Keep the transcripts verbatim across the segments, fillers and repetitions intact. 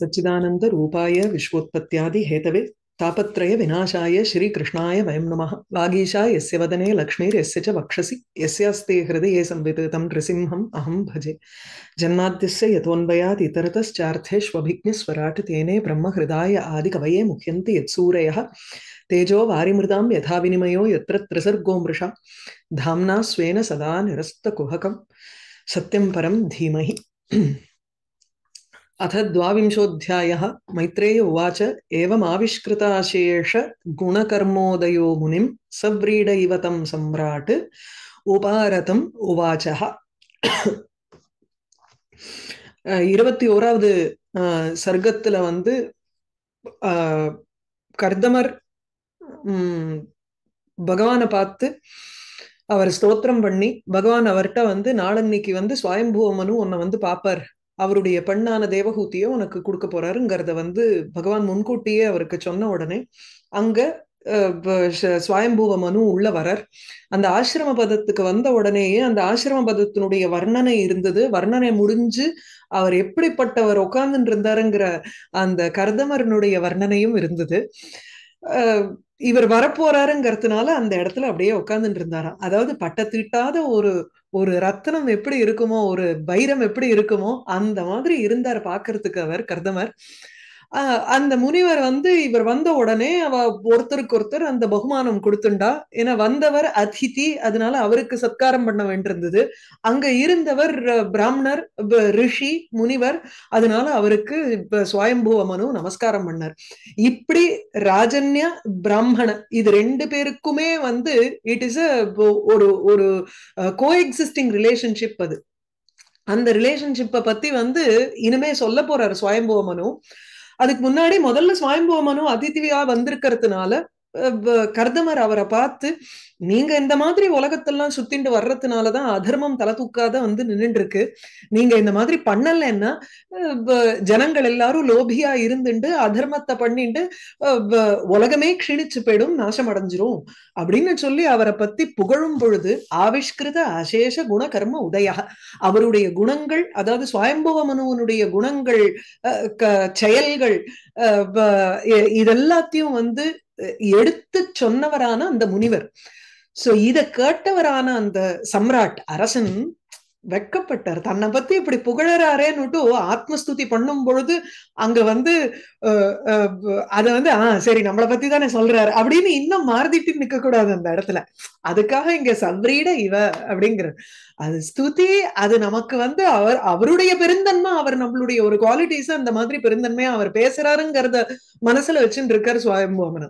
सच्चिदानंद रूपाय विश्वोत्पत्त्यादि Hathaway तापत्रय विनाशाय श्रीकृष्णाय वयं नमः। वागीशा यस्य वदने लक्ष्मीर्यस्य च वक्षसि यस्यास्ते हृदये संविततं नृसिंहम् अहं भजे। जन्माद्यस्य यतोऽन्वयात् इतरतश्चार्थेष्वभिज्ञस्वराट् तेने ब्रह्महृदाय आदिकवये मुह्यन्ति यत्सूरयः। तेजो वारिमृतां यथा विनिमयो यत्र त्रिसर्गो मृषा धाम्ना स्वेन सदा निरस्तकुहकं सत्यं परं धीमहि। अथ द्वाविंशोऽध्यायः। मैत्रेय उवाच। एवम् आविष्कृताशेष गुणकर्मोदयो मुनिं सव्रीडैव तं सम्राट् उपारतम् उवाचः। இருபத்தி ஓராவது சர்க்கத்துல வந்து கர்தமர் பகவானை பார்த்து அவர் ஸ்தோத்திரம் பண்ணி பகவான் அவர்கிட்ட வந்து நாளன்னைக்கு வந்து சுவாயம்பூவமனு உன்னை வந்து பாப்பார், அவருடைய பெண்ணான தேவகூத்தியை உனக்கு கொடுக்க போறாருங்கிறத வந்து பகவான் முன்கூட்டியே அவருக்கு சொன்ன உடனே அங்க ஸ்வயம்பூவ மனு உள்ள வரார். அந்த ஆசிரம பதத்துக்கு வந்த உடனேயே அந்த ஆசிரம பதத்தினுடைய வர்ணனை இருந்தது. வர்ணனை முடிஞ்சு அவர் எப்படிப்பட்டவர் உட்கார்ந்துட்டு இருந்தாருங்கிற அந்த கர்தமரனுடைய வர்ணனையும் இருந்தது. அஹ் இவர் வரப்போறாருங்கிறதுனால அந்த இடத்துல அப்படியே உட்கார்ந்துட்டு இருந்தாராம். அதாவது பட்டத்திட்டாத ஒரு ஒரு ரத்தனம் எப்படி இருக்குமோ, ஒரு வைரம் எப்படி இருக்குமோ அந்த மாதிரி இருந்தார் பாக்குறதுக்கு அவர் கர்தமர். ஆஹ் அந்த முனிவர் வந்து இவர் வந்த உடனே அவ ஒருத்தருக்கு ஒருத்தர் அந்த பகுமானம் கொடுத்துண்டா. ஏன்னா வந்தவர் அதிதி, அதனால அவருக்கு சத்காரம் பண்ண வேண்டியிருந்தது. அங்க இருந்தவர் பிராமணர், ரிஷி, முனிவர், அதனால அவருக்கு இப்ப சுவாயம்பூவமனு நமஸ்காரம் பண்ணார். இப்படி ராஜன்ய பிராமண இது ரெண்டு பேருக்குமே வந்து இட் இஸ் அ ஒரு ஒரு கோ எக்ஸிஸ்டிங் ரிலேஷன்ஷிப். அது அந்த ரிலேஷன்ஷிப்பை பத்தி வந்து இனிமே சொல்ல போறாரு சுவாயம்பூவமனு. அதுக்கு முன்னாடி முதல்ல சுவாயம்பூவமனு அதிதிவியா வந்திருக்கிறதுனால கர்தமர் அவரை பார்த்து, நீங்க இந்த மாதிரி உலகத்தெல்லாம் சுத்திண்டு வர்றதுனாலதான் அதர்மம் தலை தூக்காத வந்து நின்றுட்டு இருக்கு. நீங்க இந்த மாதிரி பண்ணலன்னா ஜனங்கள் எல்லாரும் லோபியா இருந்துட்டு அதர்மத்தை பண்ணிட்டு உலகமே க்ஷீணிச்சு போயிடும், நாசம் அடைஞ்சிரும் அப்படின்னு சொல்லி அவரை பத்தி புகழும் பொழுது ஆவிஷ்கிருத அசேஷ குண கர்ம உதயா, அவருடைய குணங்கள், அதாவது சுவாயம்பூவ மனுவனுடைய குணங்கள், செயல்கள், இதெல்லாத்தையும் வந்து எடுத்து சொன்னவரான அந்த முனிவர். சோ இத கேட்டவரான அந்த சம்ராட் அரசன் வெட்கப்பட்டார். தன்னை பத்தி இப்படி புகழறாரேன்னுட்டு ஆத்மஸ்துதி பண்ணும் பொழுது அங்க வந்து அத வந்து ஆஹ் சரி நம்மளை பத்தி தானே சொல்றாரு அப்படின்னு இன்னும் மாறுதிட்டு நிக்க கூடாது அந்த இடத்துல. அதுக்காக இங்க சவ்ரீட இவ அப்படிங்கிற அது ஸ்துதி, அது நமக்கு வந்து அவர் அவருடைய பெருந்தன்மை, அவர் நம்மளுடைய ஒரு குவாலிட்டிஸ் அந்த மாதிரி பெருந்தன்மையா அவர் பேசுறாருங்கிறத மனசுல வச்சுட்டு இருக்காரு சுவாயம்பூவமனு.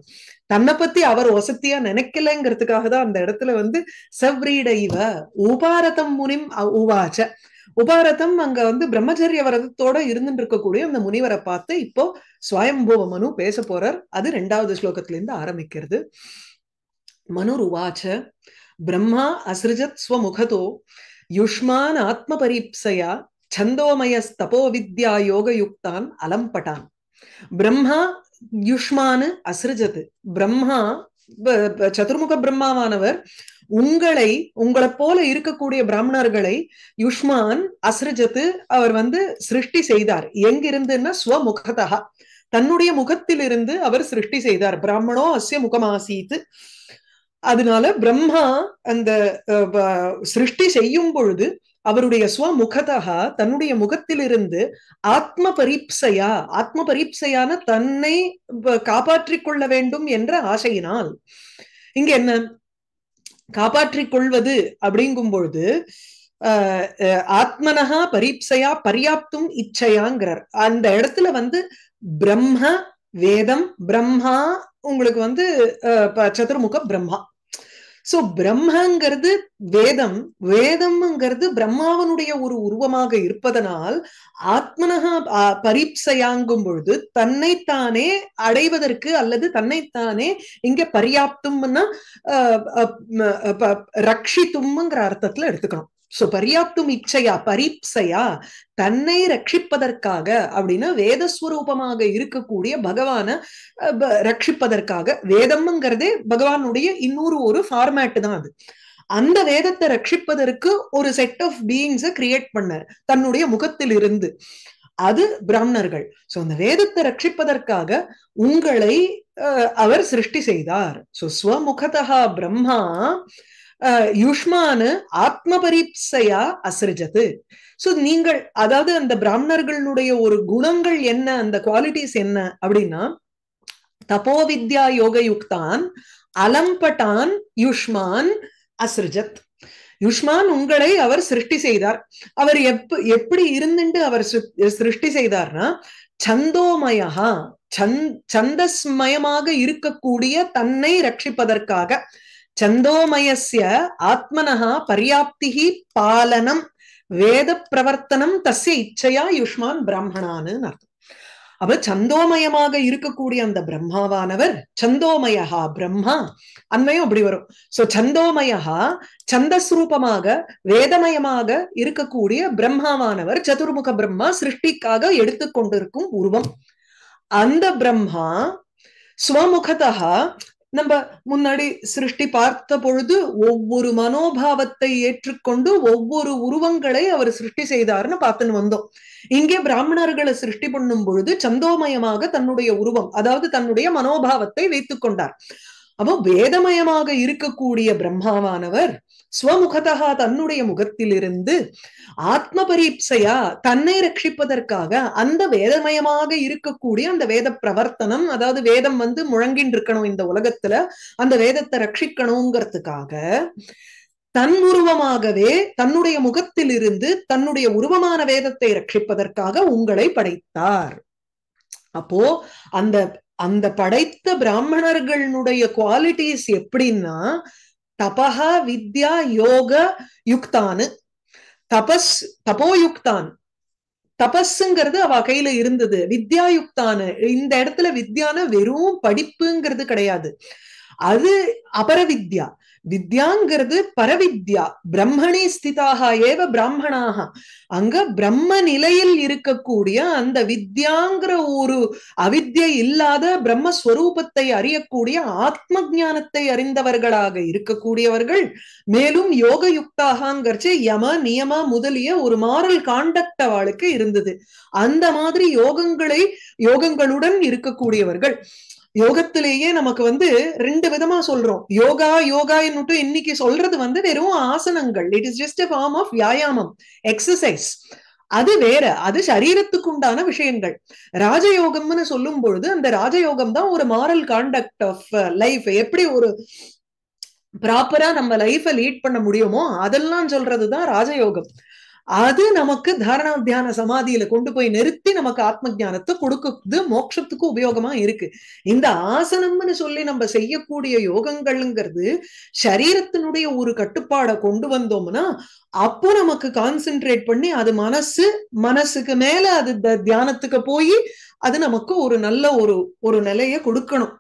தன்னை பத்தி அவர் வசதியா நினைக்கலங்கிறதுக்காக தான் அந்த இடத்துல வந்து சவ்ரீட இவ உபாரதம் முனிம் உவாச்ச. உபாரதம் அங்க வந்து பிரம்மச்சரிய விரதத்தோட இருந்துட்டு இருக்கக்கூடிய அந்த முனிவரை பார்த்து இப்போ சுவாயம்பூவ மனு பேச போறார். அது ரெண்டாவது ஸ்லோகத்துல இருந்து ஆரம்பிக்கிறது. மனுர் உவாச்ச ब्रह्मा असृजत् स्वमुखतो युष्मान् आत्मपरीप्सया छन्दोमयस्तपो विद्या योगयुक्तान् अलम्पटान्। ब्रह्मा युष्मान् असृजत्, ब्रह्मा சதுர்முக பிரம்மாவானவர் உங்களை உங்களை போல இருக்கக்கூடிய பிராமணர்களை யுஷ்மான் அஸ்ருஜத்து அவர் வந்து சிருஷ்டி செய்தார். எங்கிருந்துன்னா ஸ்வமுகதா தன்னுடைய முகத்திலிருந்து அவர் சிருஷ்டி செய்தார். பிராமணோ அஸ்ய முகமாசீத். அதனால பிரம்மா அந்த சிருஷ்டி செய்யும் பொழுது அவருடைய ஸ்வமுகதா தன்னுடைய முகத்திலிருந்து ஆத்ம பரீப்சையா, ஆத்ம பரீப்சையான தன்னை காப்பாற்றிக் கொள்ள வேண்டும் என்ற ஆசையினால். இங்க என்ன காப்பாற்றிக் கொள்வது அப்படிங்கும் பொழுது அஹ் ஆத்மனஹா பரீப்சையா பர்யாப்தும் இச்சையாங்கிறார். அந்த இடத்துல வந்து பிரம்ம வேதம் பிரம்மா உங்களுக்கு வந்து சதுர்முக பிரம்மா. சோ பிரம்மங்கிறது வேதம், வேதம்ங்கிறது பிரம்மாவனுடைய ஒரு உருவமாக இருப்பதனால் ஆத்மனஹா பரீப்சையாங்கும் பொழுது தன்னைத்தானே அடைவதற்கு அல்லது தன்னைத்தானே இங்க பர்யாப்தும்னா ரக்ஷித்தும்ங்கிற அர்த்தத்துல எடுத்துக்கணும். சோ பர்யாப்தும் இச்சையா பரீப்சையா தன்னை ரட்சிப்பதற்காக அப்படின்னா வேதஸ்வரூபமாக இருக்கக்கூடிய பகவான ரட்சிப்பதற்காக. வேதம்ங்கிறதே பகவானுடைய இன்னொரு ஒரு ஃபார்மேட் தான் அது. அந்த வேதத்தை ரட்சிப்பதற்கு ஒரு செட் ஆஃப் பீயிங்ஸ கிரியேட் பண்ணார் தன்னுடைய முகத்திலிருந்து. அது பிராமணர்கள். சோ அந்த வேதத்தை ரட்சிப்பதற்காக உங்களை அவர் சிருஷ்டி செய்தார். சோ ஸ்வமுகதா பிரம்மா யுஷ்மான் ஆத்ம பரீப்சையா அசிருஜத்து. சோ நீங்கள் அதாவது அந்த பிராமணர்களுடைய ஒரு குணங்கள் என்ன, அந்த குவாலிட்டிஸ் என்ன அப்படின்னா, தபோ வித்யா யோகயுக்தான் அலம்பட்டான் யுஷ்மான் அசிருஜத். யுஷ்மான் உங்களை அவர் சிருஷ்டி செய்தார். அவர் எப் எப்படி இருந்துட்டு அவர் சிருஷ்டி செய்தார்னா, சந்தோமயா சந்த் சந்தஸ்மயமாக இருக்கக்கூடிய தன்னை ரட்சிப்பதற்காக. சந்தோமயஸ்ய ஆத்மனஹா பர்யாப்திஹி பாலனம் வேத பிரவர்த்தனம் தஸ்ய இச்சையா யுஷ்மான் பிராமணான்னு அர்த்தம். அப்ப சந்தோமயமாக இருக்கக்கூடிய அந்த பிரம்மாவானவர் சந்தோமயா பிரம்மா அன்மையும் அப்படி வரும். சோ சந்தோமயா சந்தஸ்ரூபமாக வேதமயமாக இருக்கக்கூடிய பிரம்மாவானவர் சதுர்முக பிரம்மா சிருஷ்டிக்காக எடுத்துக்கொண்டிருக்கும் உருவம். அந்த பிரம்மா ஸ்வமுகதா, நம்ம முன்னாடி சிருஷ்டி பார்த்த பொழுது ஒவ்வொரு மனோபாவத்தை ஏற்றுக்கொண்டு ஒவ்வொரு உருவங்களை அவர் சிருஷ்டி செய்தார்னு பார்த்துன்னு வந்தோம். இங்கே பிராமணர்களை சிருஷ்டி பண்ணும் பொழுது சந்தோமயமாக தன்னுடைய உருவம் அதாவது தன்னுடைய மனோபாவத்தை வைத்துக் கொண்டார். அப்போ வேதமயமாக இருக்கக்கூடிய பிரம்மாவானவர் ஸ்வமுகதா தன்னுடைய முகத்திலிருந்து ஆத்ம பரீப்சையா தன்னை ரட்சிப்பதற்காக அந்த வேதமயமாக இருக்கக்கூடிய அந்த வேத பிரவர்த்தனம் அதாவது வேதம் வந்து முழங்கின் இருக்கணும் இந்த உலகத்துல, அந்த வேதத்தை ரட்சிக்கணுங்கிறதுக்காக தன் உருவமாகவே தன்னுடைய முகத்திலிருந்து தன்னுடைய உருவமான வேதத்தை ரட்சிப்பதற்காக உங்களை படைத்தார். அப்போ அந்த அந்த படைத்த பிராமணர்களுடைய குவாலிட்டிஸ் எப்படின்னா, தபஹா வித்யா யோக யுக்தானு தபஸ் தபோயுக்தான். தபஸ்ங்கிறது அவ கையில இருந்தது. வித்யா யுக்தானு இந்த இடத்துல வித்யான வெறும் படிப்புங்கிறது கிடையாது, அது அபரவித்யா. வித்யாங்கிறது பரவித்யா. பிரம்மணி ஸ்திதாக ஏவ பிராமணாக, அங்க பிரம்ம நிலையில் இருக்கக்கூடிய அந்த வித்யாங்கிற ஒரு அவித்யை இல்லாத பிரம்மஸ்வரூபத்தை அறியக்கூடிய ஆத்ம ஞானத்தை அறிந்தவர்களாக இருக்கக்கூடியவர்கள். மேலும் யோக யுக்தாகங்கிறச்சு யம நியம முதலிய ஒரு மாரல் காண்டக்ட் அவளுக்கு இருந்தது. அந்த மாதிரி யோகங்களை யோகங்களுடன் இருக்கக்கூடியவர்கள். யோகத்திலேயே நமக்கு வந்து ரெண்டு விதமா சொல்றோம். யோகா யோகா என்னட்டு இன்னைக்கு சொல்றது வந்து வெறும் ஆசனங்கள். It is just a form of வியாயாமம், எக்ஸசைஸ். அது வேற, அது சரீரத்துக்குண்டான விஷயங்கள். ராஜயோகம்னு சொல்லும் பொழுது அந்த ராஜயோகம் தான் ஒரு மாரல் காண்டக்ட் ஆஃப் லைஃப். எப்படி ஒரு ப்ராப்பரா நம்ம லைஃபை லீட் பண்ண முடியுமோ அதெல்லாம் சொல்றதுதான் ராஜயோகம். அது நமக்கு தாரணா தியான சமாதியில கொண்டு போய் நிறுத்தி நமக்கு ஆத்ம ஞானத்தை கொடுக்குது, மோட்சத்துக்கு உபயோகமா இருக்கு. இந்த ஆசனம்னு சொல்லி நம்ம செய்யக்கூடிய யோகங்கள்ங்கிறது சரீரத்தினுடைய ஒரு கட்டுப்பாடை கொண்டு வந்தோம்னா அப்போ நமக்கு கான்சென்ட்ரேட் பண்ணி அது மனசு மனசுக்கு மேல அது தியானத்துக்கு போய் அது நமக்கு ஒரு நல்ல ஒரு ஒரு நிலையை கொடுக்கணும்,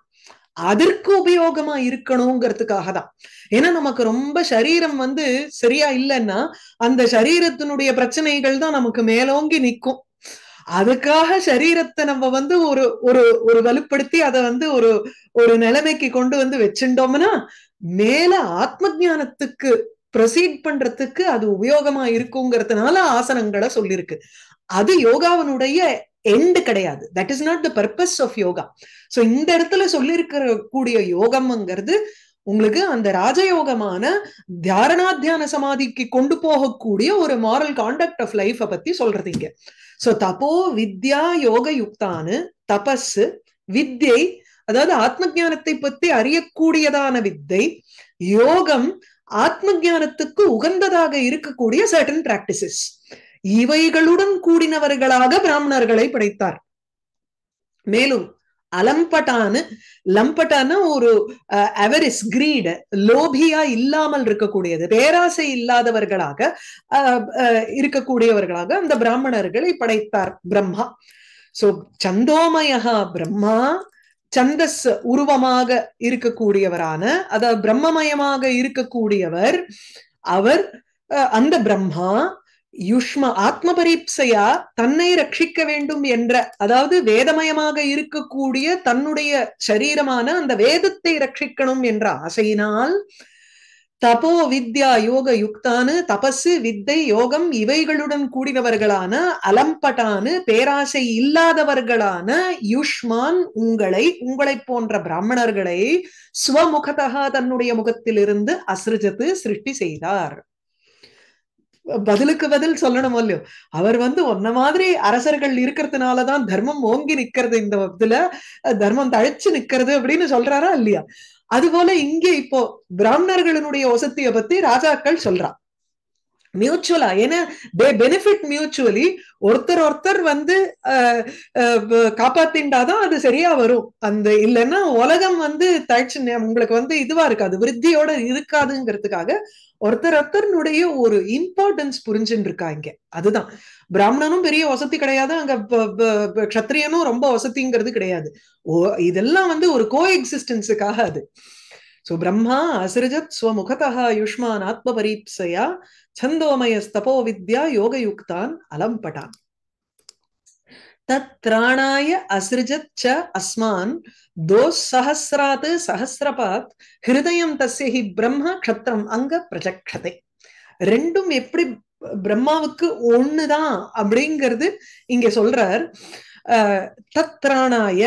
அதற்கு உபயோகமா இருக்கணுங்கிறதுக்காக தான். ஏன்னா நமக்கு ரொம்ப சரீரம் வந்து சரியா இல்லைன்னா அந்த சரீரத்தினுடைய பிரச்சனைகள் தான் நமக்கு மேலோங்கி நிற்கும். அதுக்காக சரீரத்தை நம்ம வந்து ஒரு ஒரு ஒரு வலுப்படுத்தி அதை வந்து ஒரு ஒரு நிலைமைக்கு கொண்டு வந்து வச்சுட்டோம்னா மேல ஆத்ம ஞானத்துக்கு ப்ரொசீட் பண்றதுக்கு அது உபயோகமா இருக்குங்கிறதுனால ஆசனங்களை சொல்லியிருக்கு. அது யோகாவினுடைய எண்ட் கிடையாது. That is not the purpose of yoga. So இந்த இடத்துல சொல்லி இருக்கிற கூடிய யோகம்ங்கிறது உங்களுக்கு அந்த ராஜயோகமான தாரணாத்தியான சமாதிக்கு கொண்டு போகக்கூடிய ஒரு மாரல் காண்டக்ட் ஆஃப் லைஃப பத்தி சொல்றதுங்க. சோ தபோ வித்யா யோக யுக்தானு தபஸ் வித்யை அதாவது ஆத்ம ஞானத்தை பத்தி அறியக்கூடியதான வித்தை, யோகம் ஆத்ம ஞானத்துக்கு உகந்ததாக இருக்கக்கூடிய சர்டன் பிராக்டிசஸ், இவைகளுடன் கூடினவர்களாக பிராமணர்களை படைத்தார். மேலும் அலம்பட்டானு லம்பட்டான ஒரு அவரிஸ் கிரீட் லோபியா இல்லாமல் இருக்கக்கூடியது, பேராசை இல்லாதவர்களாக இருக்கக்கூடியவர்களாக அந்த பிராமணர்களை படைத்தார் பிரம்மா. சோ சந்தோமயா பிரம்மா சந்தஸ் உருவமாக இருக்கக்கூடியவரான அதாவது பிரம்மமயமாக இருக்கக்கூடியவர் அவர் அந்த பிரம்மா யுஷ்மா ஆத்ம பரீப்சையா தன்னை ரட்சிக்க வேண்டும் என்ற அதாவது வேதமயமாக இருக்கக்கூடிய தன்னுடைய சரீரமான அந்த வேதத்தை ரட்சிக்கணும் என்ற ஆசையினால் तपो विद्या योग युक्तान तपस् विद्य योगम इवैगलुडन कूडिनवर्गलान अलंपटान पेराशे इल्लादवर्गलान युष्मान उंगलै उंगलै पोंड्र ब्राह्मणर्गलै स्वमुखतः तन्नुडैय मुखत्तिलिरुंदु असृजतु सृष्टि सेय्दार। बदलुक्कु बदल सोल्लणुम इल्लैयो अवर वंदु ओन्न मादिरी अरसर्गल इरुक्किरदुनाल तान धर्मम ओंगी निक्किरदु इंद इदुल धर्मम तळिच्चु निक्किरदु अप्पडिनु सोल्रारा इल्लैया। அதுபோல இங்க இப்போ பிராமணர்களுடைய ஒசத்திய பத்தி ராஜாக்கள் சொல்றான் மியூச்சுவலா, ஏன்னா தே பெனிஃபிட் மியூச்சுவலி, ஒருத்தர் ஒருத்தர் வந்து காப்பாத்திண்டாதான் அது சரியா வரும். அந்த இல்லைன்னா உலகம் வந்து தயச்சு உங்களுக்கு வந்து இதுவா இருக்காது, விருத்தியோட இருக்காதுங்கிறதுக்காக ஒருத்தர் ஒருத்தருடைய ஒரு இம்பார்ட்டன்ஸ் புரிஞ்சுட்டு இருக்காங்க. அதுதான் பிராமணனும் பெரிய வசதி கிடையாது, அங்க க்ஷத்ரியனும் ரொம்ப வசதிங்கிறது கிடையாது. இதெல்லாம் வந்து ஒரு கோ எக்ஸிஸ்டன்ஸுக்காக அது. சோ பிரம்மா அசிரஜத் ஸ்வமுகதஹ யுஷ்மான் ஆத்மபரீப்சயா छन्दोमयस्तपो विद्या योगयुक्तान् अलम्पटान् तत्राणाय असृजत् च अस्मान् दोसहस्रात् सहस्रपात् हृदयं तस्य हि ब्रह्म क्षत्रम् अंग प्रचक्षते। ரெண்டும் எப்படி பிரம்மாவுக்கு ஒண்ணுதான் அப்படிங்கிறது இங்க சொல்றார். தத்ராணாய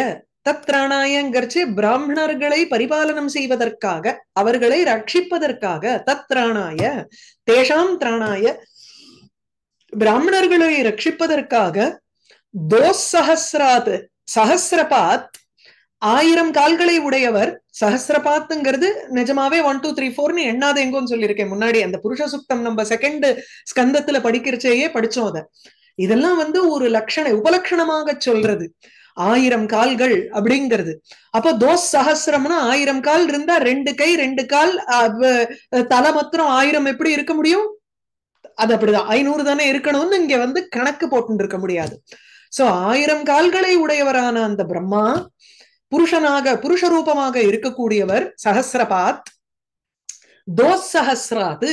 தத்ராணாயங்கர்ச்சி பிராமணர்களை பரிபாலனம் செய்வதற்காக, அவர்களை ரட்சிப்பதற்காக, தத்ராணாய தேஷாம் திராணாய பிராமணர்களை ரட்சிப்பதற்காக, தோசஹஸ்ராத் சஹஸ்ரபாத் ஆயிரம் கால்களை உடையவர். சஹஸ்ரபாத்ங்கிறது நிஜமாவே ஒன் டூ த்ரீ ஃபோர்னு எண்ணாத எங்கோன்னு சொல்லியிருக்கேன் முன்னாடி, அந்த புருஷ சுத்தம் நம்ம செகண்ட் ஸ்கந்தத்துல படிக்கிறச்சேயே படிச்சோம் அத. இதெல்லாம் வந்து ஒரு லட்சண உபலட்சணமாக சொல்றது ஆயிரம் கால்கள் அப்படிங்கிறது. அப்போ தோஸ் சஹசிரம்னா ஆயிரம் கால் இருந்தா ரெண்டு கை ரெண்டு கால் தலை மாத்திரம் ஆயிரம் எப்படி இருக்க முடியும்? அது அப்படிதான் ஐநூறு தானே இருக்கணும்னு இங்க வந்து கணக்கு போட்டு இருக்க முடியாது. சோ ஆயிரம் கால்களை உடையவரான அந்த பிரம்மா புருஷனாக புருஷ ரூபமாக இருக்கக்கூடியவர் சஹசிரபாத். தோஸ் சஹசிராது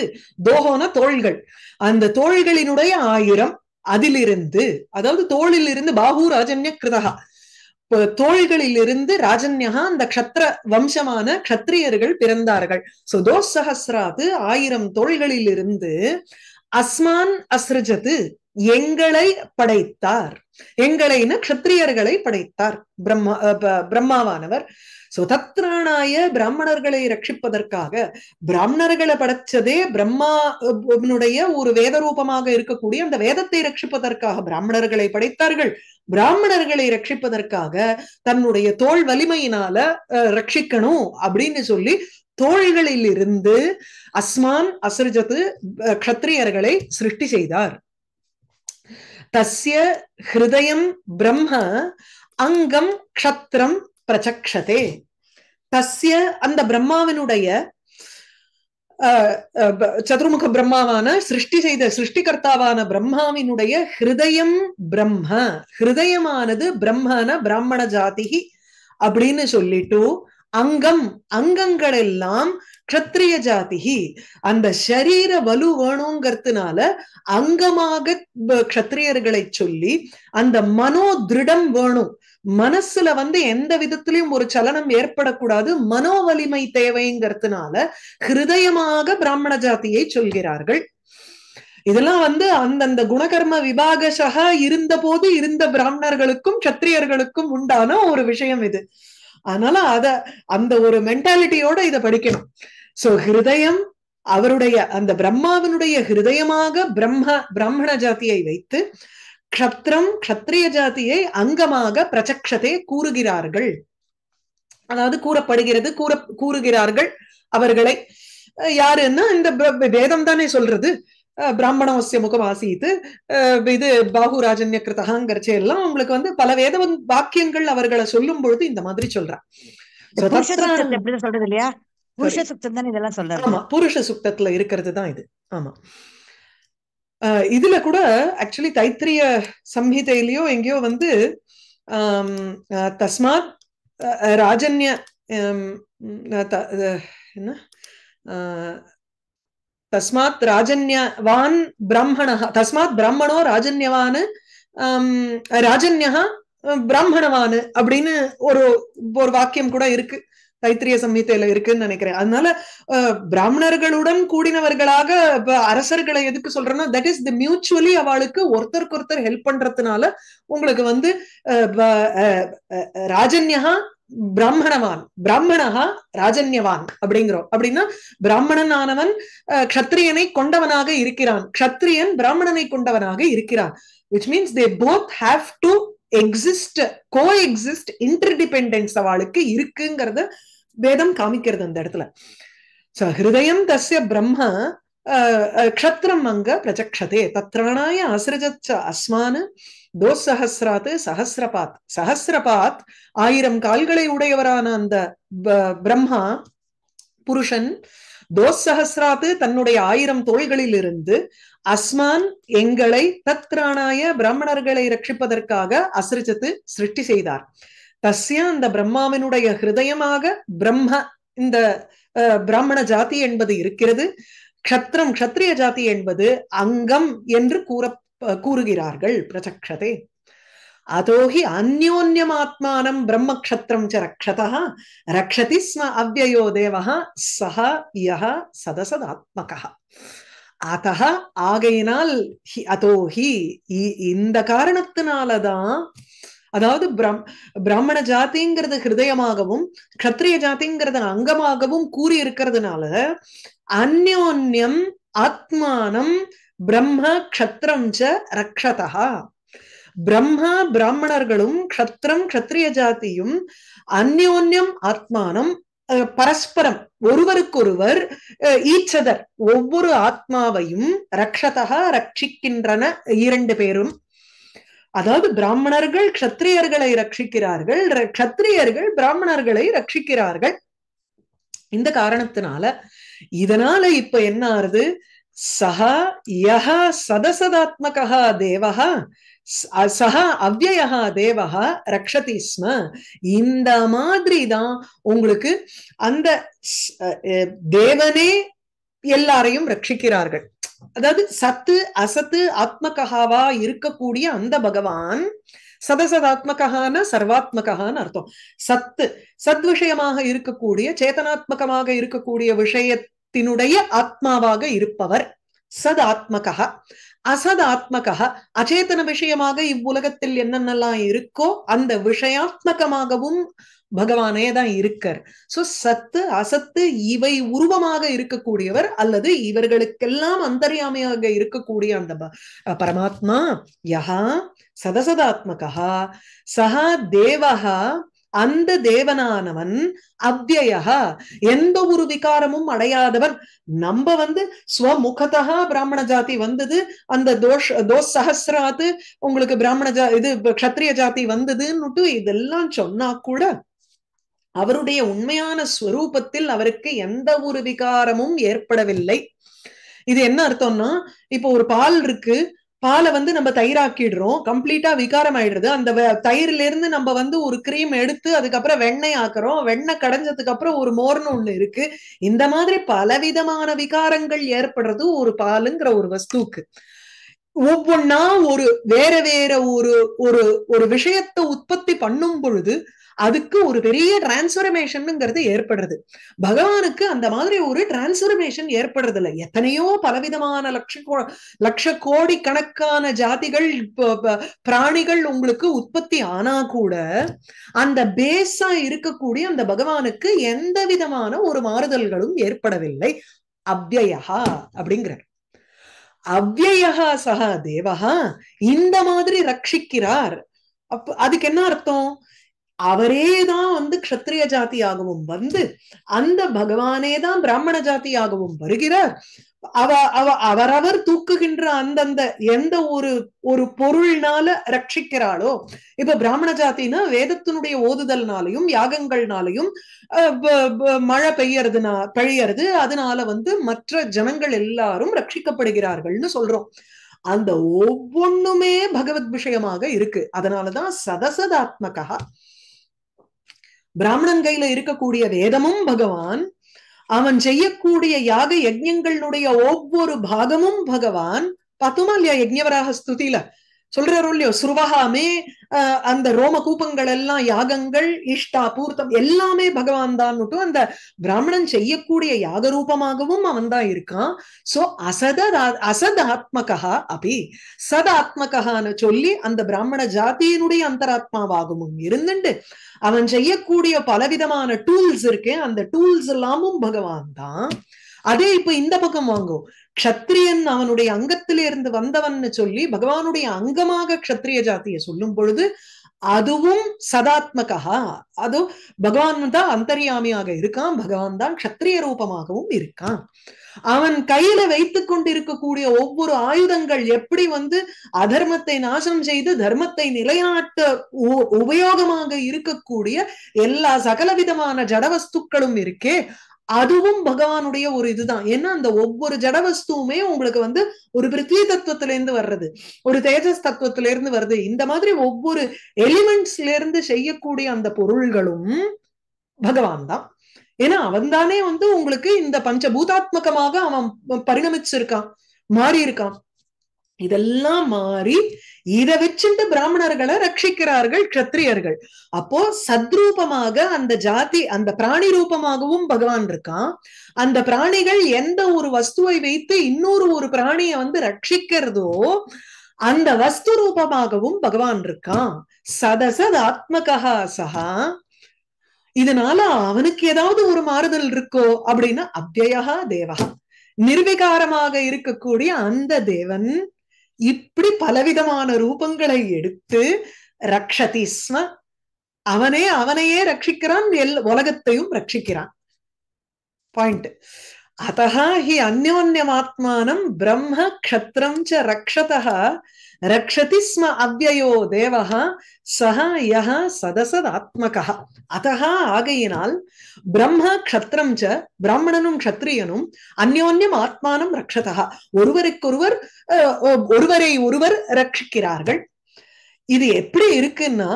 தோஹோன தோள்கள், அந்த தோள்களினுடைய ஆயிரம், அதிலிருந்து அதாவது தோளிலிருந்து பாஹு ராஜன்ய கிருதகா தோள்களிலிருந்து ராஜன்யகா அந்த க்ஷத்ர வம்சமான க்ஷத்ரியர்கள் பிறந்தார்கள். சோ தோஸ் சஹஸ்ராது ஆயிரம் தோள்களிலிருந்து அஸ்மான் அஸ்ரஜது எங்களை படைத்தார், எங்களைன்னு க்ஷத்ரியர்களை படைத்தார் பிரம்மா பிரம்மாவானவர். சோ தத்ராணாய பிராமணர்களை ரட்சிப்பதற்காக, பிராமணர்களை படைச்சதே பிரம்மாவுடைய ஒரு வேத ரூபமாக இருக்கக்கூடிய அந்த வேதத்தை ரட்சிப்பதற்காக பிராமணர்களை படைத்தார்கள். பிராமணர்களை ரட்சிப்பதற்காக தன்னுடைய தோல் வலிமையினால ரட்சிக்கணும் அப்படின்னு சொல்லி தோள்களில் இருந்து அஸ்மான் அசிர்ஜத்து க்ஷத்ரியர்களை சிருஷ்டி செய்தார். தஸ்ய ஹிருதயம் பிரம்ம அங்கம் க்ஷத்ரம் பிரச்சக்ஷதே. தஸ்ய அந்த பிரம்மாவினுடைய சதுர்முக பிரம்மாவான சிருஷ்டி செய்த சிருஷ்டிகர்த்தாவான பிரம்மாவினுடைய ஹிருதயம் பிரம்ம, ஹிருதயமானது பிரம்மன பிராமண ஜாதி அப்படின்னு சொல்லிட்டு அங்கம் அங்கங்கள் எல்லாம் க்ஷத்ரிய ஜாதி, அந்த சரீர வலு வேணுங்கிறதுனால அங்கமாக க்ஷத்ரியர்களை சொல்லி அந்த மனோ திருடம் வேணும், மனசுல வந்து எந்த விதத்திலையும் ஒரு சலனம் ஏற்படக்கூடாது, மனோ வலிமை தேவைங்கிறதுனால ஹிருதயமாக பிராமண ஜாதியை சொல்கிறார்கள். இதெல்லாம் வந்து அந்தந்த குணகர்ம விபாகசகா இருந்த போது இருந்த பிராமணர்களுக்கும் க்ஷத்ரியர்களுக்கும் உண்டான ஒரு விஷயம் இது. அதனால அத அந்த ஒரு மென்டாலிட்டியோட இதை படிக்கணும். சோ ஹிருதயம் அவருடைய அந்த பிரம்மாவினுடைய ஹிருதயமாக பிரம்ம பிராமண ஜாதியை வைத்து க்ஷத்ரம் க்ஷத்ரிய ஜாதியை அங்கமாக பிரச்சக்ஷத்தை கூறுகிறார்கள், அதாவது கூறப்படுகிறது கூற கூறுகிறார்கள் அவர்களை. யாருன்னா இந்த வேதம் தானே சொல்றது, பிராமணோசிய முகம் ஆசீத்து இது பாகுராஜன்ய கிருதகாங்கிறச்சே எல்லாம் உங்களுக்கு வந்து பல வேத வாக்கியங்கள் அவர்களை சொல்லும் பொழுது இந்த மாதிரி சொல்றான். ஆமா, புருஷ சுக்தத்துல இருக்கிறது தான் இது. ஆமா, அஹ் இதுல கூட ஆக்சுவலி தைத்திரிய சம்ஹிதையிலயோ எங்கேயோ வந்து ஆஹ் தஸ்மாத் ராஜன்ய என்ன தஸ்மாத் ராஜன்யவான் பிராமண தஸ்மாத் பிராமணோ ராஜன்யவான் ராஜன்யா பிராமணவான் அப்படின்னு ஒரு ஒரு வாக்கியம் கூட இருக்கு. तैत्रीय संहिता ना ब्राह्मण कूड़नवर्ग अरसर्गला that is the mutually help पண்றதுனால உங்களுக்கு வந்து ராஜன்யஹ ब्राह्मणवान ब्राह्मणः राजन्यवान அப்படிங்கறோம் அப்படினா ब्राह्मणனானவன் क्षत्रियனை கொண்டவனாக இருக்கிறான் क्षत्रियன் ब्राह्मणனை கொண்டவனாக இருக்கிறான் which means they both have to exist coexist interdependence அவளுக்கு இருக்குங்கறத வேதம் காமிக்கிறது அந்த இடத்துல சோ ஹृदयம் தस्य ब्रह्म क्षत्रं अंग प्रचक्षते तत्रणाय आसृजच्च अस्मान दो सहस्रात सहस्रपात सहस्रपात आयिरम कालगळे उडैयवरान अंद ब्रह्मा पुरुषन दो सहस्रात तन्नुடைய आयिरम तोळ்களிலிருந்து अस्मान एंगळे तत्रणाय ब्राह्मणர்களை रक्षिப்பதற்காக आसृजத்து सृष्टि செய்தார் तस्य அந்த ब्रह्माவினுடைய हृदयமாக ब्रह्म இந்த ब्राह्मण जाति என்பது இருக்கிறது क्षत्रम क्षत्रिय जाति अंगम प्रचक्षते अतो हि अन्योन्यमात्मानं ब्रह्म क्षत्रं च रक्षतः रक्षति स्म अव्ययो देवः सः यः सदसदात्मकः अतः आगयिनाल हि अतो हि इंद कारणत्तिनालदान அதாவது ब्राह्मण ஜாதிங்கிறது ஹிருதயமாகவும் க்ஷத்ரிய ஜாதிங்கிறது அங்கமாகவும் கூறி இருக்கிறதுனால அன்யோன்யம் ஆத்மானம் ब्रह्म க்ஷத்ரம் ச ரக்ஷதஹ ब्रह्म பிராமணர்களும் க்ஷத்ரம் க்ஷத்ரிய ஜாதியும் அன்யோன்யம் ஆத்மானம் பரஸ்பரம் ஒருவருக்கொருவர் each other ஒவ்வொரு ஆத்மாவையும் ரக்ஷதஹ ரட்சிக்கின்றன இரண்டு பேரும் அதாவது பிராமணர்கள் க்ஷத்ரியர்களை ரட்சிக்கிறார்கள் க்ஷத்ரியர்கள் பிராமணர்களை ரட்சிக்கிறார்கள் இந்த காரணத்தினால இதனால இப்ப என்ன ஆறுது சஹ யஹ சதசதாத்மகஹ தேவஹ சஹ அவ்யயஹ தேவஹ ரக்ஷதி ஸ்ம இந்த மாதிரி தான் உங்களுக்கு அந்த தேவனே எல்லாரையும் ரட்சிக்கிறார்கள் அதாவது சத்து அசத்து ஆத்மகஹாவா இருக்கக்கூடிய அந்த பகவான் சதசதாத்மகஹான சர்வாத்மகஹான அர்த்தம் சத்து சத்விஷயமாக இருக்கக்கூடிய சேதனாத்மகமாக இருக்கக்கூடிய விஷயத்தினுடைய ஆத்மாவாக இருப்பவர் சதாத்மகஹ அசதாத்மகஹ அச்சேதன விஷயமாக இவ்வுலகத்தில் என்னென்னலாம் இருக்கோ அந்த விஷயாத்மகமாகவும் பகவானே தான் இருக்கார் சோ சத்து அசத்து இவை உருவமாக இருக்கக்கூடியவர் அல்லது இவர்களுக்கெல்லாம் அந்தர்யாமியாக இருக்கக்கூடிய அந்த பரமாத்மா யஹா சதசதாத்மகஹா சஹா தேவஹா அந்த தேவனானவன் அவ்யயஹ எந்த ஒரு விகாரமும் அடையாதவன் நம்ம வந்து ஸ்வமுகதஹ பிராமண ஜாதி வந்தது அந்த தோஷ் தோஷ் சஹஸ்ராது உங்களுக்கு பிராமண ஜா இது க்ஷத்ரிய ஜாதி வந்ததுன்னு இதெல்லாம் சொன்னா கூட அவருடைய உண்மையான ஸ்வரூபத்தில் அவருக்கு எந்த ஒரு விகாரமும் ஏற்படவில்லை இது என்ன அர்த்தம்னா இப்போ ஒரு பால் இருக்கு பாலை வந்து நம்ம தயிராக்கிடுறோம் கம்ப்ளீட்டா விகாரம் ஆயிடுது அந்த தயிரில இருந்து நம்ம வந்து ஒரு கிரீம் எடுத்து அதுக்கப்புறம் வெண்ணெய் ஆக்குறோம் வெண்ணெய் கடைஞ்சதுக்கு அப்புறம் ஒரு மோர்னு ஒண்ணு இருக்கு இந்த மாதிரி பலவிதமான விகாரங்கள் ஏற்படுறது ஒரு பாலுங்கிற ஒரு வஸ்துக்கு ஒவ்வொன்னா ஒரு வேற வேற ஒரு ஒரு ஒரு விஷயத்தை உற்பத்தி பண்ணும் பொழுது அதுக்கு ஒரு பெரிய டிரான்ஸ்ஃபர்மேஷன்ங்கிறது ஏற்படுறது பகவானுக்கு அந்த மாதிரி ஒரு டிரான்ஸ்ஃபர்மேஷன் ஏற்படுறது இல்லை எத்தனையோ பலவிதமான லட்ச லட்ச கோடி கணக்கான ஜாதிகள் பிராணிகள் உங்களுக்கு உற்பத்தி ஆனா கூட அந்த பேஸா இருக்கக்கூடிய அந்த பகவானுக்கு எந்த விதமான ஒரு மாறுதல்களும் ஏற்படவில்லை அவ்யயஹா அப்படிங்கிறார் அவ்யயஹா சஹ தேவஹா இந்த மாதிரி ரட்சிக்கிறார் அப்ப அதுக்கு என்ன அர்த்தம் அவரேதான் வந்து க்ஷத்ரிய ஜாதியாகவும் வந்து அந்த பகவானேதான் பிராமண ஜாதியாகவும் வருகிறார் அவ அவ அவரவர் தூக்குகின்ற அந்தந்த எந்த ஒரு ஒரு பொருள்னால ரட்சிக்கிறாளோ இப்ப பிராமண ஜாத்தினா வேதத்தினுடைய ஓதுதல்னாலையும் யாகங்கள்னாலையும் மழை பெய்யறதுனா பெய்யறது அதனால வந்து மற்ற ஜனங்கள் எல்லாரும் ரட்சிக்கப்படுகிறார்கள்னு சொல்றோம் அந்த ஒவ்வொண்ணுமே பகவத் விஷயமாக இருக்கு அதனாலதான் சதசதாத்மகா பிராமணன் கையில இருக்கக்கூடிய வேதமும் பகவான் அவன் செய்யக்கூடிய யாக யஜ்ஞங்களுடைய ஒவ்வொரு பாகமும் பகவான் பதுமல்யா யஜ்ஞவராக ஸ்துதியில சொல்றாரு சுருவகாமே அந்த ரோமகூபங்கள் எல்லாம் யாகங்கள் இஷ்டாபூர்த்தம் எல்லாமே பகவான் தான்னுட்டு அந்த பிராமணன் செய்யக்கூடிய யாக ரூபமாகவும் அவன் தான் இருக்கான். சோ அசத அசதாத்மகா அப்படி சதாத்மகான்னு சொல்லி அந்த பிராமண ஜாத்தியினுடைய அந்தராத்மாவாகவும் இருந்துண்டு அவன் செய்யக்கூடிய பலவிதமான டூல்ஸ் இருக்கு. அந்த டூல்ஸ் எல்லாமும் பகவான் தான். அதே இப்ப இந்த பக்கம் வாங்கும் க்ஷத்ரியன் அவனுடைய அங்கத்திலிருந்து வந்தவன்னு சொல்லி பகவானுடைய அங்கமாக க்ஷத்ரிய ஜாத்தியை சொல்லும் பொழுது அதுவும் சதாத்மகா அது பகவான் தான் அந்தர்யாமியாக இருக்கான். பகவான் தான் க்ஷத்ரிய ரூபமாகவும் இருக்கான். அவன் கையில வைத்து கொண்டிருக்கக்கூடிய ஒவ்வொரு ஆயுதங்கள் எப்படி வந்து அதர்மத்தை நாசம் செய்து தர்மத்தை நிலைநாட்ட உபயோகமாக இருக்கக்கூடிய எல்லா சகலவிதமான ஜடவஸ்துக்களும் இருக்கே அதுவும் பகவானுடைய ஒரு இதுதான். ஏன்னா அந்த ஒவ்வொரு ஜடவஸ்துவுமே உங்களுக்கு வந்து ஒரு பிருத்வி தத்துவத்துல இருந்து வர்றது, ஒரு தேஜஸ் தத்துவத்துல இருந்து வருது. இந்த மாதிரி ஒவ்வொரு எலிமெண்ட்ஸ்ல இருந்து செய்யக்கூடிய அந்த பொருள்களும் பகவான் தான். ஏன்னா அவன் தானே வந்து உங்களுக்கு இந்த பஞ்சபூதாத்மகமாக அவன் பரிணமிச்சிருக்கான், மாறி இருக்கான். இதெல்லாம் மாறி இதை வச்சுட்டு பிராமணர்களை ரட்சிக்கிறார்கள் க்ஷத்ரியர்கள். அப்போ சத்ரூபமாக அந்த ஜாதி அந்த பிராணி ரூபமாகவும் பகவான் இருக்கான். அந்த பிராணிகள் எந்த ஒரு வஸ்துவை வைத்து இன்னொரு ஒரு பிராணியை வந்து ரட்சிக்கிறதோ அந்த வஸ்து ரூபமாகவும் பகவான் இருக்கான். சதசதாத்மகா சஹா. இதனால அவனுக்கு ஏதாவது ஒரு மாறுதல் இருக்கோ அப்படின்னா அவ்யயா தேவகா நிர்விகாரமாக இருக்கக்கூடிய அந்த தேவன் இப்படி பலவிதமான ரூபங்களை எடுத்து ரக்ஷதி ஸ்ம அவனே அவனையே ரட்சிக்கிறான், எல் உலகத்தையும் ரட்சிக்கிறான். பாயிண்ட். அதஹா ஹி அந்யோன்யமாத்மானம் பிரம்ம க்ஷத்ரம் ச ரக்ஷதஹ ரக்ஷதி ஸ்ம அவ்யயோ தேவஹ சஹ யஹ சதசதாத்மகஹ. அதஹா ஆகையினால் பிரம்ம க்ஷத்ரம் ச பிராமணனும் க்ஷத்ரியனும் அந்யோன்யம் ஆத்மானம் ரக்ஷதஹ ஒருவருக்கொருவர் ஒருவரை ஒருவர் ரட்சிக்கிறார்கள். இது எப்படி இருக்குன்னா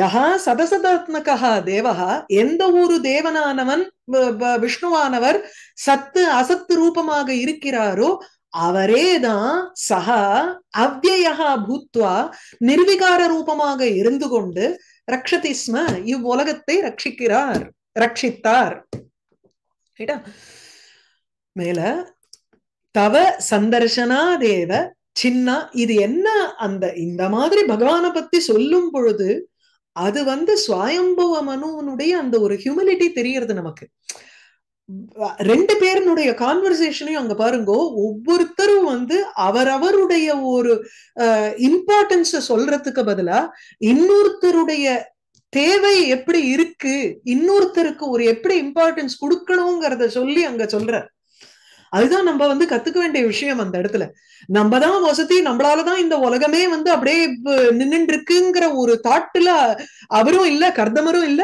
யஹா சதசதாத்மகா தேவஹா எந்த ஒரு தேவனானவன் விஷ்ணுவானவர் சத்து அசத்து ரூபமாக இருக்கிறாரோ அவரேதான் சஹா அவ்யயா பூத்வா நிர்விகார ரூபமாக இருந்து கொண்டு ரக்ஷதி ஸ்ம இவ்வுலகத்தை ரட்சிக்கிறார் ரட்சித்தார். மேல தவ சந்தர்சனா தேவ சின்னா இது என்ன அந்த இந்த மாதிரி பகவானை பத்தி சொல்லும் பொழுது அது வந்து சுவயம்புவ மனுவனுடைய அந்த ஒரு ஹியூமிலிட்டி தெரியறது நமக்கு. ரெண்டு பேருனுடைய கான்வர்சேஷனையும் அங்க பாருங்க, ஒவ்வொருத்தரும் வந்து அவரவருடைய ஒரு அஹ் இம்பார்ட்டன்ஸ சொல்றதுக்கு பதிலா இன்னொருத்தருடைய தேவை எப்படி இருக்கு இன்னொருத்தருக்கு ஒரு எப்படி இம்பார்ட்டன்ஸ் கொடுக்கணுங்கிறத சொல்லி அங்க சொல்ற. அதுதான் நம்ம வந்து கத்துக்க வேண்டிய விஷயம். அந்த இடத்துல நம்ம தான் வசதி நம்மளாலதான் இந்த உலகமே வந்து அப்படியே நின்னுட்டு இருக்குங்கிற ஒரு தாட்டுல அவரும் இல்ல, கர்தமரும் இல்ல,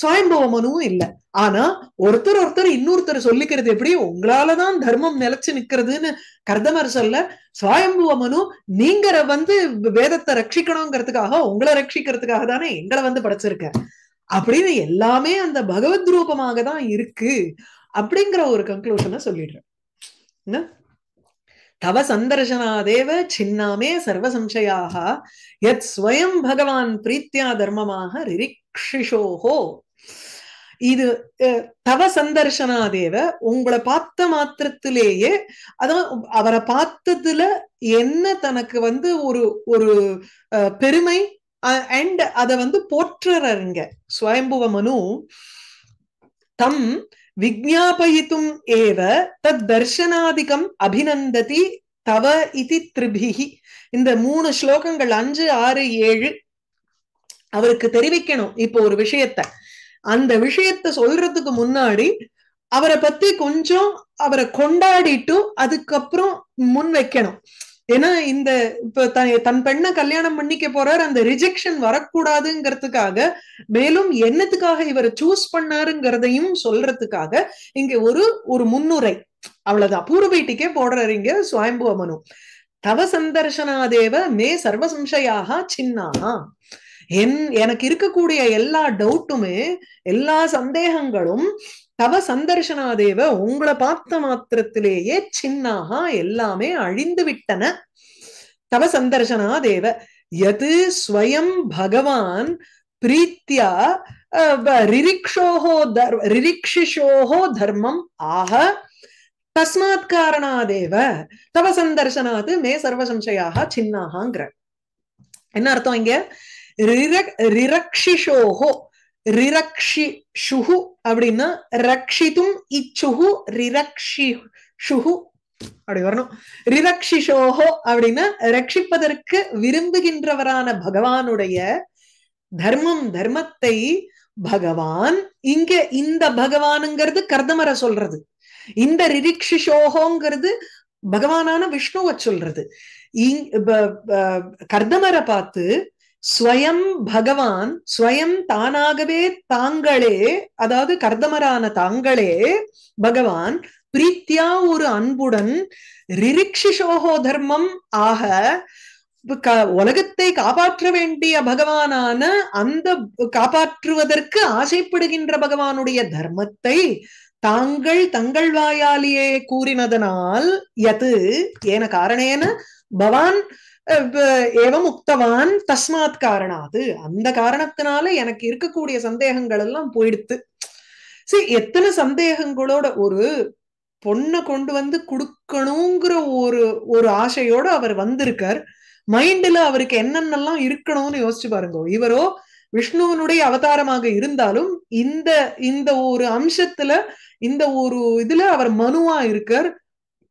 சுயம்பவமனும் இல்ல. ஆனா ஒருத்தர் ஒருத்தர் இன்னொருத்தர் சொல்லிக்கிறது எப்படி உங்களாலதான் தர்மம் நிலைச்சு நிக்கிறதுன்னு கர்தமர் சொல்ல சுயம்பவமனு நீங்கிற வந்து வேதத்தை ரட்சிக்கணுங்கிறதுக்காக உங்களை ரட்சிக்கிறதுக்காக தானே எங்களை வந்து படைச்சிருக்க அப்படின்னு எல்லாமே அந்த பகவத் ரூபமாக தான் இருக்கு அப்படிங்கிற ஒரு கன்க்ளூஷனை சொல்லிடுறேன். தவ சந்தர்சனாதேவ சின்னாமே சர்வ சம்சயாக யத் ஸ்வயம் பகவான் பிரீத்யா தர்மமாக ரிரிக்ஷிஷோஹோ. இது தவ சந்தர்சனாதேவ உங்களை பார்த்த மாத்திரத்திலேயே அதான் அவரை பார்த்ததுல என்ன தனக்கு வந்து ஒரு ஒரு பெருமை அண்ட் அதை வந்து போற்றுறங்க. ஸ்வயம்புவ மனு தம் விஜ்ஞாபயித்தும் ஏவ தத் தர்சனாதிகம் அபிநந்ததி தவ இதி த்ரிபிஹி. இந்த மூணு ஸ்லோகங்கள் அஞ்சு ஆறு ஏழு அவருக்கு தெரிவிக்கணும். இப்போ ஒரு விஷயத்த அந்த விஷயத்த சொல்றதுக்கு முன்னாடி அவரை பத்தி கொஞ்சம் அவரை கொண்டாடிட்டு அதுக்கப்புறம் முன் வைக்கணும். ஏன்னா இந்த இப்ப தன் பெண்ணை கல்யாணம் பண்ணிக்க போறார், அந்த ரிஜெக்ஷன் வரக்கூடாதுங்கிறதுக்காக மேலும் என்னத்துக்காக இவரை சூஸ் பண்ணாருங்கிறதையும் சொல்றதுக்காக இங்க ஒரு ஒரு முன்னுரை அவ்வளவுதான் பூர்வீட்டிக்கே போடுறீங்க. சுவயம்புவமனு தவ சந்தர்சனாதேவ மே சர்வ சம்சயாக சின்னாக என் எனக்கு இருக்கக்கூடிய எல்லா டவுட்டுமே எல்லா சந்தேகங்களும் தவ சந்தர்சனாதேவ உங்களை பார்த்த மாத்திரத்திலேயே சின்னாக எல்லாமே அழிந்து விட்டன. தவ சந்தர்சனாதேவ यत् स्वयं भगवान् प्रीत्या रिरिक्षोः रिरिक्षिषोः धर्मम् आह तस्मात् कारणादेव तव संदर्शनात् मे सर्व संशयाः छिन्नाः एन्न अर्थम् इंगे रिरक्षिषोः रिरक्षिषुः अप्पडिना रक्षितुम इच्छुः रिरक्षिषुः அப்படி வரணும் ரிரக்ஷிஷோஹோ அப்படினா ரட்சிப்பதற்கு விரும்புகின்றவரான பகவானுடைய தர்மம் தர்மத்தை பகவான் இங்க இந்த பகவான்ங்கிறது கர்தமர சொல்றது இந்த ரிரக்ஷிஷோஹோங்கிறது பகவானான விஷ்ணுவை சொல்றது கர்தமர பார்த்து ஸ்வயம் பகவான் ஸ்வயம் தானாகவே தாங்களே அதாவது கர்தமரான தாங்களே பகவான் प्रीत्या ஒரு அன்புடன் ரிரிக்ஷிஷோஹோ தர்மம் ஆக உலகத்தை காப்பாற்ற வேண்டிய பகவானான அந்த காப்பாற்றுவதற்கு ஆசைப்படுகின்ற பகவானுடைய தர்மத்தை தாங்கள் தங்கள் வாயாலியே கூறினதனால் யது ஏன காரணேன பவான் ஏவம் உக்தவான் தஸ்மாத் காரணாது அந்த காரணத்தினால எனக்கு இருக்கக்கூடிய சந்தேகங்கள் எல்லாம் போயிடுத்து சி எத்தனை சந்தேகங்களோட ஒரு பொண்ண கொண்டு வந்து குடுக்கணும்ங்கற ஒரு ஒரு ஆசையோட அவர் வந்திருக்கார் மைண்ட்ல அவருக்கு என்னன்னெல்லாம் இருக்கணும்னு யோசிச்சு பாருங்க இவரோ விஷ்ணுவனுடைய அவதாரமாக இருந்தாலும் இந்த இந்த ஒரு அம்சத்துல இந்த ஒரு இதுல அவர் மனுவா இருக்கார்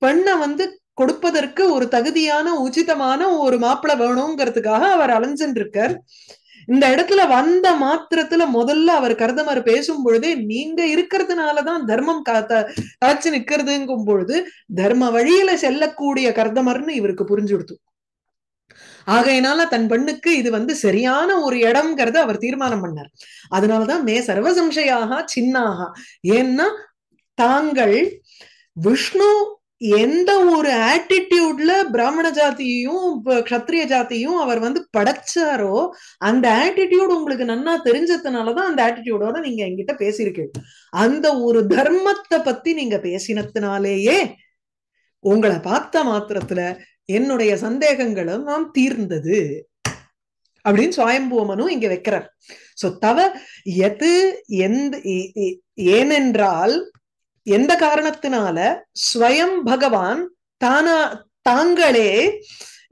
பெண்ண வந்து கொடுப்பதற்கு ஒரு தகுதியான உச்சிதமான ஒரு மாப்பிளை வேணும்ங்கிறதுக்காக அவர் அலைஞ்சிருக்கார் இந்த இடத்துல வந்த மாத்திரத்துல முதல்ல அவர் கர்தமர் பேசும் பொழுது நீங்க இருக்கிறதுனாலதான் தர்மம் காத்து நிக்கிறதுங்கும் பொழுது தர்ம வழியில செல்லக்கூடிய கர்தமர்னு இவருக்கு புரிஞ்சு கொடுத்து ஆகையினால தன் பெண்ணுக்கு இது வந்து சரியான ஒரு இடம்ங்கிறத அவர் தீர்மானம் பண்ணார் அதனாலதான் மே சர்வசம்சயாக சின்னாக ஏன்னா தாங்கள் விஷ்ணு எந்த ஒரு ஆட்டிடியூட்ல பிராமண ஜாதியையும் க்ஷத்ரிய ஜாதியையும் அவர் வந்து படைச்சாரோ அந்த ஆட்டிடியூட் உங்களுக்கு நன்னா தெரிஞ்சதுனாலதான் அந்த ஆட்டிடியூடோட நீங்க என்கிட்ட பேசியிருக்கீங்க அந்த ஒரு தர்மத்தை பத்தி நீங்க பேசினதுனாலேயே உங்களை பார்த்த மாத்திரத்துல என்னுடைய சந்தேகங்களும் நான் தீர்ந்தது அப்படின்னு சுவாயம்பூமனு இங்க வைக்கிறார் சோ தவ எது எந்த ஏனென்றால் எந்த காரணத்தினால ஸ்வயம் பகவான் தானா தாங்களே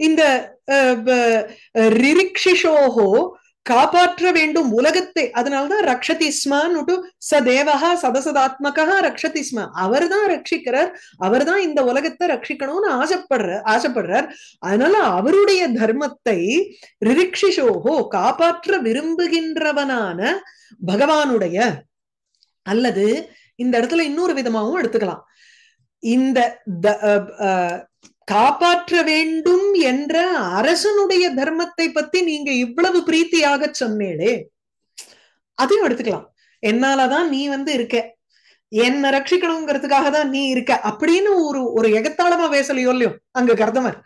இந்த ரிரிக்ஷிஷோஹோ காப்பாற்ற வேண்டும் உலகத்தை அதனால்தான் ரக்ஷதி ஸ்மான்னு சதேவஹா சதசதாத்மகா ரக்ஷதி ஸ்மா அவர் தான் ரட்சிக்கிறார் அவர் தான் இந்த உலகத்தை ரட்சிக்கணும்னு ஆசைப்படுற ஆசைப்படுறார் அதனால அவருடைய தர்மத்தை ரிரிக்ஷிஷோஹோ காப்பாற்ற விரும்புகின்றவனான பகவானுடைய அல்லது இந்த இடத்துல இன்னொரு விதமாவும் எடுத்துக்கலாம் இந்த காப்பாற்ற வேண்டும் என்ற அரசனுடைய தர்மத்தை பத்தி நீங்க இவ்வளவு பிரீத்தியாக சொன்னேளே அதையும் எடுத்துக்கலாம் என்னாலதான் நீ வந்து இருக்க என்ன ரட்சிக்கணுங்கிறதுக்காக தான் நீ இருக்க அப்படின்னு ஒரு ஒரு எகத்தாளமா பேசலையோ இல்லையோ அங்க கர்தமர்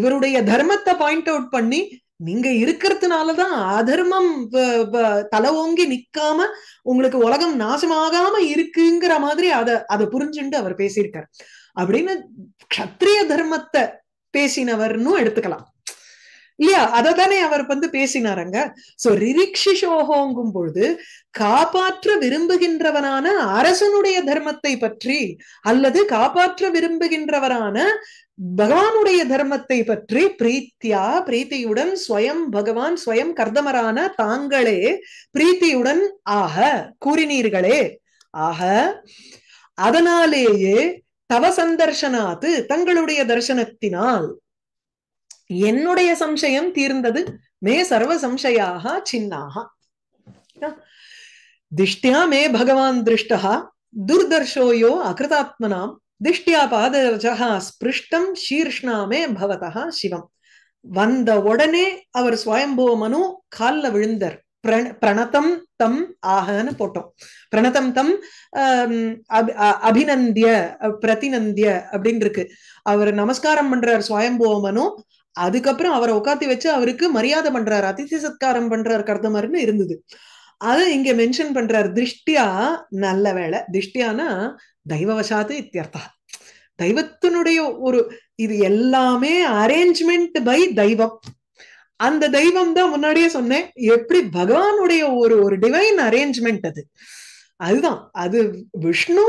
இவருடைய தர்மத்தை பாயிண்ட் அவுட் பண்ணி நீங்க இருக்கிறதுனாலதான் அதர்மம் தலை ஓங்கி நிக்காம உங்களுக்கு உலகம் நாசமாகாம இருக்குங்கிற மாதிரி அத அதை புரிஞ்சுண்டு அவர் பேசியிருக்கார் அப்படின்னு க்ஷத்ரிய தர்மத்தை பேசினவர்னு எடுத்துக்கலாம் இல்லையா அததானே அவர் வந்து பேசினாருங்க சோ ரிரிக்ஷிஷோஹோங்கும் பொழுது காப்பாற்ற விரும்புகின்றவனான அரசனுடைய தர்மத்தை பற்றி அல்லது காப்பாற்ற விரும்புகின்றவரான பகவானுடைய தர்மத்தை பற்றி பிரீத்தியா பிரீத்தியுடன் ஸ்வயம் பகவான் ஸ்வயம் கர்தமரான தாங்களே பிரீத்தியுடன் ஆக கூறினீர்களே ஆக அதனாலேயே தவ சந்தர்சனாத்து தங்களுடைய தரிசனத்தினால் என்னுடைய சம்சயம் தீர்ந்தது மே சர்வ சம்சயாக சின்னாக திஷ்டியா மே பகவான் திருஷ்டா துர்தர்ஷோயோ அகிருதாத்மனாம் திஷ்டியா பாதரஜா ஸ்பிருஷ்டம் சீர்ஷ்ணாமே பவதா சிவம் வந்த உடனே அவர் ஸ்வயம்போ மனு கால்ல விழுந்தர் பிரண பிரணதம் தம் ஆகன்னு போட்டோம் பிரணதம் தம் அஹ் அபிநந்திய பிரதிநந்திய அப்படின்னு இருக்கு அவர் நமஸ்காரம் பண்றார் ஸ்வயம்போ மனு அதுக்கப்புறம் அவரை உட்காத்தி வச்சு அவருக்கு மரியாதை பண்றாரு அதிதி சத்காரம் பண்றாரு கர்தமர்னு இருந்தது அது இங்க மென்ஷன் பண்றாரு திருஷ்டியா நல்ல வேலை திருஷ்டியானா தெய்வவசாத்து இத்தியர்த்தா தெய்வத்தினுடைய ஒரு இது எல்லாமே அரேஞ்ச்மெண்ட் பை தெய்வம் அந்த தெய்வம் தான் முன்னாடியே சொன்னேன் எப்படி பகவானுடைய ஒரு ஒரு டிவைன் அரேஞ்ச்மெண்ட் அது அதுதான் அது விஷ்ணு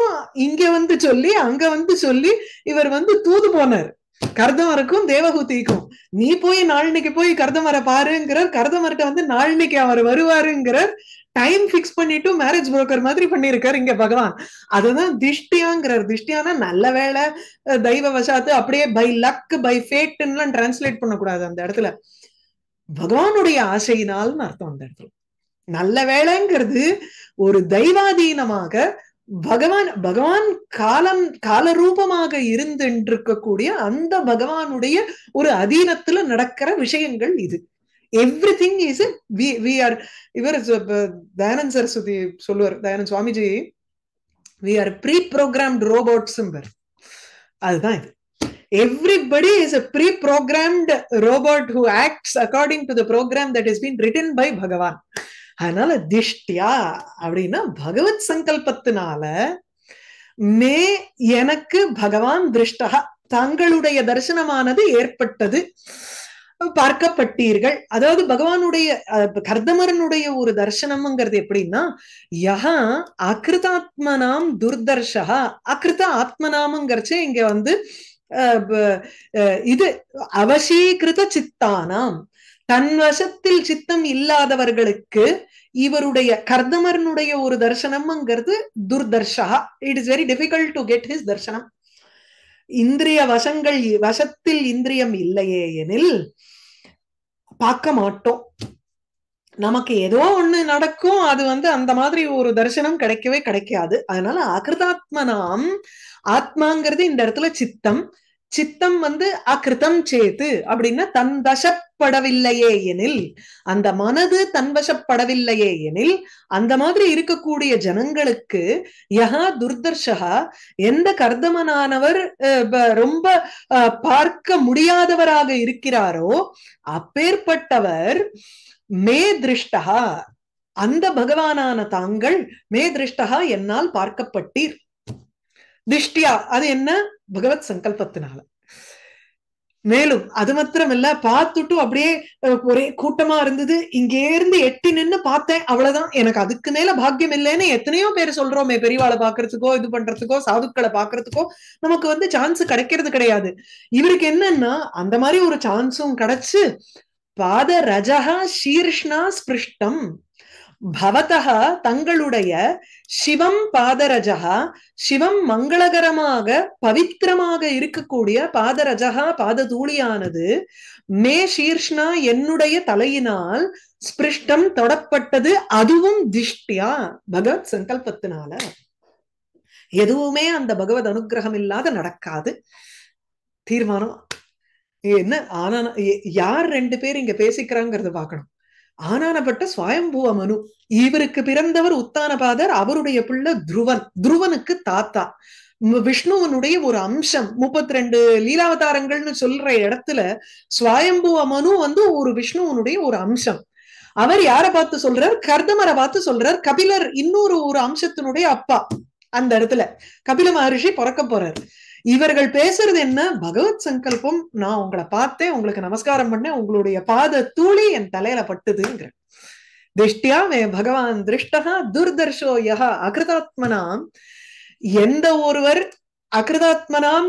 இங்க வந்து சொல்லி அங்க வந்து சொல்லி இவர் வந்து தூது போனார் கர்தமருக்கும் தேவஹூதிக்கும் நீ போய் நாளனைக்கு போய் கர்தமரை பாருங்கறார் கர்தமர்ட்ட வந்து நாளனைக்கு அவர் வருவாருங்கறார் டைம் ஃபிக்ஸ் பண்ணிட்டு மேரேஜ் புரோக்கர் மாதிரி பண்ணிருக்கார் இங்க பகவான் அதுதான் திஷ்டியாங்கறார் திஷ்டியானா நல்லவேளை தெய்வவசாத்து அப்படியே பை லக் பை ஃபேட் ன்னு டிரான்ஸ்லேட் பண்ண கூடாது அந்த இடத்துல பகவானுடைய ஆசையினால்னு அர்த்தம் அந்த இடத்துல நல்லவேளைங்கிறது ஒரு தெய்வாதீனமாக भगवान भगवान कालम काल रूपமாக இருந்திருக்கக்கூடிய அந்த பகவானுடைய ஒரு அதீனத்துல நடக்கிற விஷயங்கள் இது everything is we we are இவர் தயானந்த் சரஸ்வதி சொல்லுவார் Dayanand Swamiji we are pre-programmed robots ம்பர் அதுதான் இது everybody is a pre-programmed robot who acts according to the program that has been written by भगवान அதனால திஷ்டியா அப்படின்னா பகவத் சங்கல்பத்தினால மே எனக்கு பகவான் திருஷ்டா தங்களுடைய தரிசனமானது ஏற்பட்டது பார்க்கப்பட்டீர்கள் அதாவது பகவானுடைய கர்தமரனுடைய ஒரு தரிசனம்ங்கிறது எப்படின்னா யஹா அகிருதாத்மனாம் துர்தர்ஷா அகிருத ஆத்மனாம்ங்கிறச்சே இங்க வந்து இது அவசீகிருத சித்தானாம் தன்வசத்தில் சித்தம் இல்லாதவர்களுக்கு இவருடைய கர்தமரனுடைய ஒரு தரிசனம்ங்கிறது துர்தர்ஷா it is very difficult to get his தரிசனம் இந்திரிய வசங்கள் வசத்தில் இந்திரியம் இல்லையே எனில் பார்க்க மாட்டோம் நமக்கு ஏதோ ஒண்ணு நடக்கும் அது வந்து அந்த மாதிரி ஒரு தரிசனம் கிடைக்கவே கிடைக்காது அதனால அகிருதாத்மனாம் ஆத்மாங்கிறது இந்த இடத்துல சித்தம் சித்தம் வந்து அகிருதம் சேத்து அப்படின்னா தன் வசப்படவில்லையே எனில் அந்த மனது தன் வசப்படவில்லையே எனில் அந்த மாதிரி இருக்கக்கூடிய ஜனங்களுக்கு யஹா துர்தர்ஷா எந்த கர்தமனானவர் ரொம்ப பார்க்க முடியாதவராக இருக்கிறாரோ அப்பேற்பட்டவர் மே திருஷ்டா அந்த பகவானான தாங்கள் மே திருஷ்டா என்னால் பார்க்கப்பட்டீர் திஷ்டியா அது என்ன பகவத் சங்கல்பத்தினால மேலும் அது மாத்திரம் இல்ல பார்த்துட்டு அப்படியே ஒரே கூட்டமா இருந்தது இங்கே இருந்து எட்டி நின்னு பார்த்தேன் அவ்வளவுதான் எனக்கு அதுக்கு மேல பாக்கியம் இல்லைன்னு எத்தனையோ பேர் சொல்றோமே பெரியவாளை பாக்குறதுக்கோ இது பண்றதுக்கோ சாதுக்களை பாக்குறதுக்கோ நமக்கு வந்து சான்ஸ் கிடைக்கிறது கிடையாது இவருக்கு என்னன்னா அந்த மாதிரி ஒரு சான்ஸும் கிடைச்சு பாத ரஜஹா சீர்ஷ்ணா ஸ்பிருஷ்டம் பவதஹ தங்களுடைய சிவம் பாதரஜஹா சிவம் மங்களகரமாக பவித்திரமாக இருக்கக்கூடிய பாதரஜஹா பாததூளியானது மே சீர்ஷ்ணா என்னுடைய தலையினால் ஸ்பிருஷ்டம் தொடப்பட்டது அதுவும் திஷ்டியா பகவத் சங்கல்பத்தினால எதுவுமே அந்த பகவத் அனுகிரகம் இல்லாத நடக்காது தீர்மானம் என்ன ஆனா யார் ரெண்டு பேர் இங்க பேசிக்கிறாங்கிறது பார்க்கணும் ஆனானப்பட்ட சுவாயம்பூவ மனு இவருக்கு பிறந்தவர் உத்தானபாதர் அவருடைய பிள்ளை துருவன் துருவனுக்கு தாத்தா விஷ்ணுவனுடைய ஒரு அம்சம் முப்பத்தி ரெண்டு லீலாவதாரங்கள்னு சொல்ற இடத்துல சுவாயம்பூவ மனு வந்து ஒரு விஷ்ணுவனுடைய ஒரு அம்சம் அவர் யாரை பார்த்து சொல்றார் கர்தமரை பார்த்து சொல்றார் கபிலர் இன்னொரு ஒரு அம்சத்தினுடைய அப்பா அந்த இடத்துல கபில மகரிஷி பிறக்க போறார் இவர்கள் பேசுறது என்ன பகவத் சங்கல்பம் நான் உங்களை பார்த்தேன் உங்களுக்கு நமஸ்காரம் பண்ணேன் உங்களுடைய பாத தூளி என் தலையில பட்டுதுங்கிற திருஷ்டியா மே பகவான் திருஷ்டா துர்தர்ஷோ யஹா அகிருதாத்மனாம் எந்த ஒருவர் அகிருதாத்மனாம்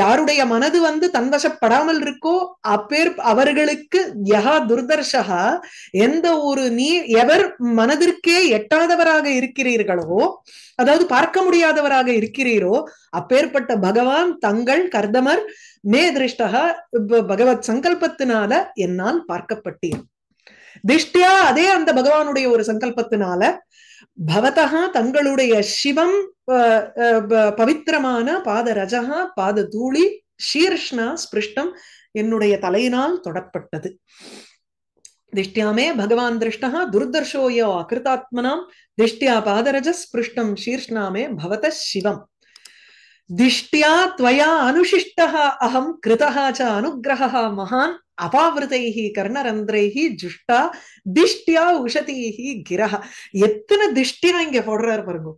யாருடைய மனது வந்து தன்வசப்படாமல் இருக்கோ அப்பேர் அவர்களுக்கு யஹா துர்தர்ஷா எந்த ஒரு நீ எவர் மனதிற்கே எட்டாதவராக இருக்கிறீர்களோ அதாவது பார்க்க முடியாதவராக இருக்கிறீரோ அப்பேற்பட்ட பகவான் தங்கள் கர்தமர் மே திருஷ்டா பகவத் சங்கல்பத்தினால என்னால் பார்க்கப்பட்டீர் திஷ்டியா அதே அந்த பகவானுடைய ஒரு சங்கல்பத்தினால பவதஹா தங்களுடைய சிவம் பவித்திரமான பாத ரஜஹா பாத தூளி சீர்ஷ்ணா ஸ்பிருஷ்டம் என்னுடைய தலையினால் தொடப்பட்டது திஷ்டியாமே பகவான் திருஷ்டா துர்தர்ஷோயோ அகிருதாத்மனாம் திஷ்டியா பாதரஜ ஸ்பிருஷ்டம் சீர்ஷ்ணாமே பவத சிவம் திஷ்டியா துவயா அனுஷிஷ்டா அஹம் கிருதஹா ச அனுக்ரஹா மகான் அபாவிருதைஹி கர்ணரந்திரைஹி ஜுஷ்டா திஷ்டியா உஷதீஹி கிரஹ எத்தனை திஷ்டியா இங்க போடுறாரு பாருங்க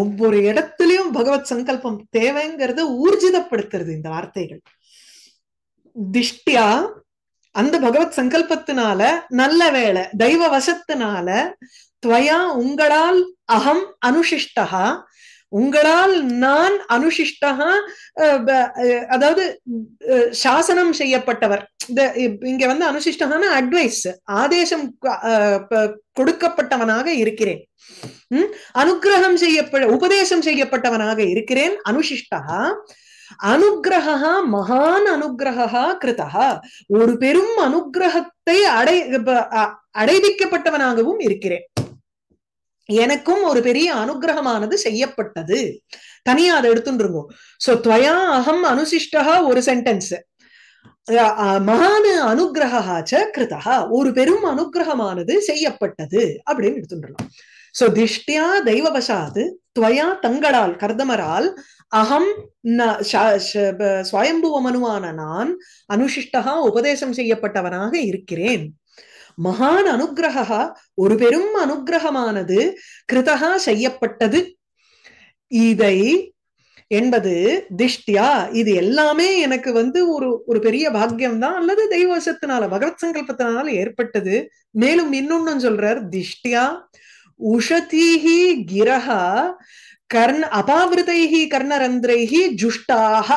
ஒவ்வொரு இடத்துலயும் பகவத் சங்கல்பம் தேவைங்கிறத ஊர்ஜிதப்படுத்துறது இந்த வார்த்தைகள் திஷ்டியா அந்த பகவத் சங்கல்பத்தினால நல்ல வேளை தெய்வ வசத்தினால துவயா உங்களால் அகம் அனுஷிஷ்டஹா உங்களால் நான் அனுஷிஷ்டஹா அதாவது சாசனம் செய்யப்பட்டவர். இங்க வந்து அனுஷிஷ்டஹான அட்வைஸ் ஆதேசம் கொடுக்கப்பட்டவனாக இருக்கிறேன். உம் அனுகிரகம் செய்யப்பட உபதேசம் செய்யப்பட்டவனாக இருக்கிறேன். அனுஷிஷ்டஹா அனுகிரஹா மகான் அனுகிரஹா கிருதஹா ஒரு பெரும் அனுகிரகத்தை அடை அடைவிக்கப்பட்டவனாகவும் இருக்கிறேன். எனக்கும் ஒரு பெரிய அனுகிரகமானது செய்யப்பட்டது. தனியா அதை எடுத்துருங்கோ. சோ துவயா அகம் அனுசிஷ்டஹா ஒரு சென்டென்ஸ் மகான் அனுகிரஹா ச கிருதஹா ஒரு பெரும் அனுகிரகமானது செய்யப்பட்டது அப்படின்னு எடுத்துடலாம். சோ திஷ்டியா தெய்வவசாது துவயா தங்களால் கர்தமரால் அகம் சுவயம்புவமனுவான நான் அனுஷிஷ்டஹா உபதேசம் செய்யப்பட்டவனாக இருக்கிறேன். மகான் அனுகிரஹா ஒரு பெரும் அனுகிரகமானது கிருதஹா செய்யப்பட்டது. இதை என்பது திஷ்டியா இது எல்லாமே எனக்கு வந்து ஒரு ஒரு பெரிய பாக்கியம்தான் அல்லது தெய்வவசத்தினால பகவத் சங்கல்பத்தினால ஏற்பட்டது. மேலும் இன்னொன்னு சொல்றார் திஷ்டியா உஷதீஹி கிரஹா கர்ண அபாவிருதைஹி கர்ணரந்திரைஹி ஜுஷ்டாஹ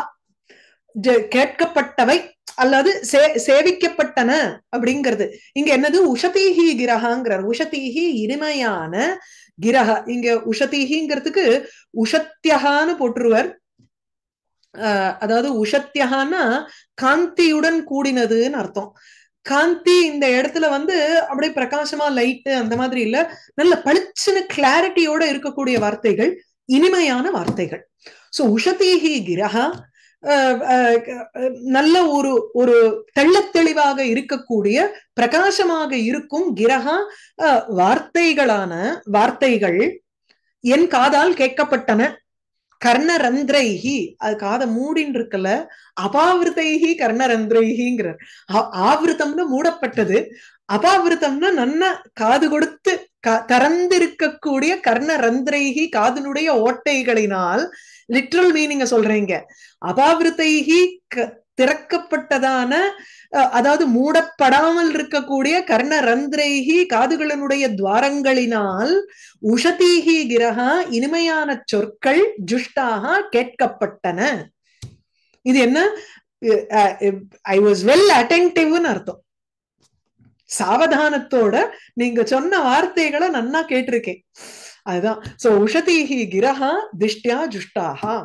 கேட்கப்பட்டவை அல்லது சே சேவிக்கப்பட்டன அப்படிங்கிறது. இங்க என்னது உஷதீஹி கிரகாங்கிறார். உஷதீஹி இனிமையான கிரக இங்க உஷதீஹிங்கிறதுக்கு உஷத்தியகான்னு போற்றுவர். அஹ் அதாவது உஷத்தியகான்னா காந்தியுடன் கூடினதுன்னு அர்த்தம். காந்தி இந்த இடத்துல வந்து அப்படியே பிரகாசமா லைட்டு அந்த மாதிரி இல்ல, நல்ல பளிச்சுன்னு கிளாரிட்டியோட இருக்கக்கூடிய வார்த்தைகள், இனிமையான வார்த்தைகள். சோ உஷதீஹி கிரஹா நல்ல ஒரு ஒரு தெள்ளத் தெளிவாக இருக்கக்கூடிய பிரகாசமாக இருக்கும் கிரகா வார்த்தைகளான வார்த்தைகள் என் காதால் கேட்கப்பட்டன. கர்ணரந்திரைஹி அது காதை மூடின்னு இருக்கல, அபாவிருத்தைஹி கர்ணரந்திரைஹிங்கிறார். ஆவிருத்தம்னு மூடப்பட்டது, அபாவிருத்தம்னா நன்ன காது கொடுத்து திறந்திருக்கக்கூடிய கர்ணரந்திரைஹி காதனுடைய ஓட்டைகளினால் லிட்ரல் மீனிங்க சொல்றீங்க. அபாவிருத்தைஹி திறக்கப்பட்டதான அதாவது மூடப்படாமல் இருக்கக்கூடிய கர்ணரந்திரைஹி காதுகளினுடைய துவாரங்களினால் உஷதீஹி கிரகா இனிமையான சொற்கள் ஜுஷ்டாக கேட்கப்பட்டன. இது என்ன ஐ வாஸ் வெல் அட்டென்டிவ்னு அர்த்தம். சாவதானத்தோட நீங்க சொன்ன வார்த்தைகளை நன்னா கேட்டிருக்கேன். அதுதான் சோ உஷதீஹி கிரஹா திஷ்டியா ஜுஷ்டாஹா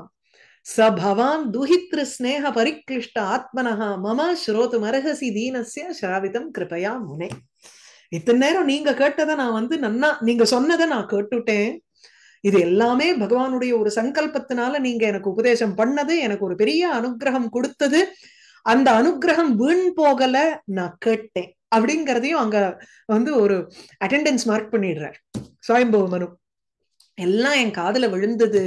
ச பவான் துஹித்ரு ஸ்நேக பரிக்ளிஷ்ட ஆத்மனஹா மம ஸ்ரோதும் அர்ஹசி தீனஸ்ய ஸ்ராவிதம் கிருபயா முனே. இத்தனை நேரம் நீங்க கேட்டதை நான் வந்து நன்னா நீங்க சொன்னதை நான் கேட்டுட்டேன். இது எல்லாமே பகவானுடைய ஒரு சங்கல்பத்தினால நீங்க எனக்கு உபதேசம் பண்ணது, எனக்கு ஒரு பெரிய அனுகிரகம் கொடுத்தது. அந்த அனுகிரகம் வீண் போகல, நான் கேட்டேன் அப்படிங்கிறதையும் அங்க வந்து ஒரு அட்டெண்டன்ஸ் மார்க் பண்ணிடுறார் சுவயம்புவ மனு. எல்லாம் என் காதுல விழுந்தது.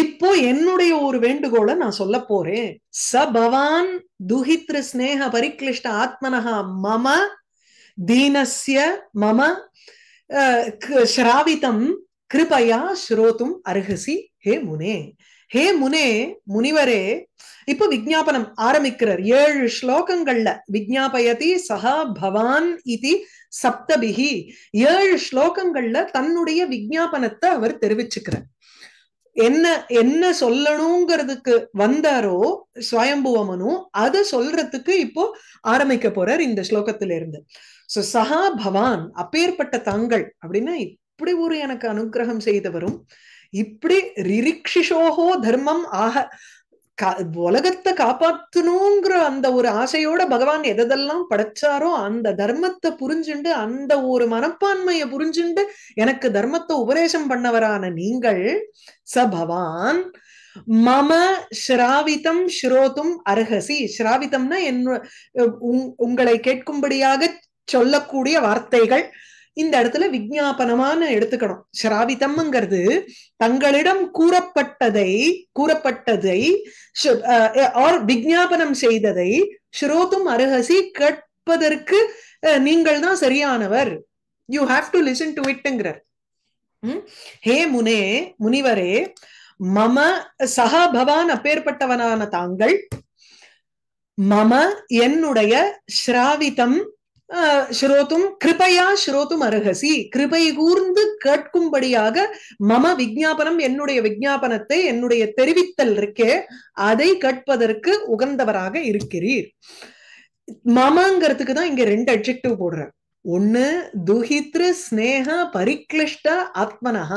இப்போ என்னுடைய ஒரு வேண்டுகோளை நான் சொல்ல போறேன். ச பவான் துஹித்ரு ஸ்நேக பரிக்ளிஷ்ட ஆத்மனஹா மம தீனஸ்ய மம ஸ்ராவிதம் கிருபயா ஸ்ரோதும் அர்ஹசி. ஹே முனே ஹே முனே முனிவரே. இப்ப விஜ்ஞாபனம் ஆரம்பிக்கிறார். ஏழு ஸ்லோகங்கள்ல விஜ்ஞாபயதி சஹா பவான் இதி சப்தபிஹி ஏழு ஸ்லோகங்கள்ல தன்னுடைய விஜ்ஞாபனத்தை அவர் தெரிவிச்சுக்கிறார். என்ன என்ன சொல்லணுங்கிறதுக்கு வந்தாரோ சுவயம்புவ மனு அதை சொல்றதுக்கு இப்போ ஆரம்பிக்க போறார் இந்த ஸ்லோகத்திலிருந்து. சோ சஹா பவான் அப்பேற்பட்ட தாங்கள் அப்படின்னா இப்படி ஒரு எனக்கு அனுகிரகம் செய்தவரும் இப்படி ரிரிக்ஷிஷோஹோ தர்மம் ஆக உலகத்தை காப்பாற்றணுங்கிற அந்த ஒரு ஆசையோட பகவான் எதெல்லாம் படைச்சாரோ அந்த தர்மத்தை புரிஞ்சுண்டு அந்த ஒரு மனப்பான்மையை புரிஞ்சுண்டு எனக்கு தர்மத்தை உபதேசம் பண்ணவரான நீங்கள் ச பவான் மம ஸ்ராவிதம் ஸ்ரோதும் அர்ஹசி. ஸ்ராவிதம்னா என்ன உங்களை கேட்கும்படியாக சொல்லக்கூடிய வார்த்தைகள் இந்த இடத்துல விஜ்ஞாபனமான எடுத்துக்கணும். ஸ்ராவிதம்ங்கிறது தங்களிடம் கூறப்பட்டதை கூறப்பட்டதை விஜ்ஞாபனம் செய்ததை ஸ்ரோதும் அர்ஹசி கேட்பதற்கு நீங்கள் தான் சரியானவர். You have to listen to இட்ங்கிறார். ஹே முனே முனிவரே மம சஹா பவான் அப்பேற்பட்டவனான தாங்கள் मम एन्नुडय श्रावितं श्रोतुं कृपया श्रोतुं अर्हसि कृपै कूर्ந்து கேட்கும்படியாக मम विज्ञापनं एन्नुडय विज्ञापनत्ते एन्नुडय தெரிவித்தல் இருக்கே அதை கேட்பதற்கு உகந்தவராக இருக்கிறீர் மாமாங்கிறதுக்கு தான் இங்க ரெண்டு adjective போடுறேன் ஒன்னு दुहित्र स्नेह परिक्लिष्ट आत्मनः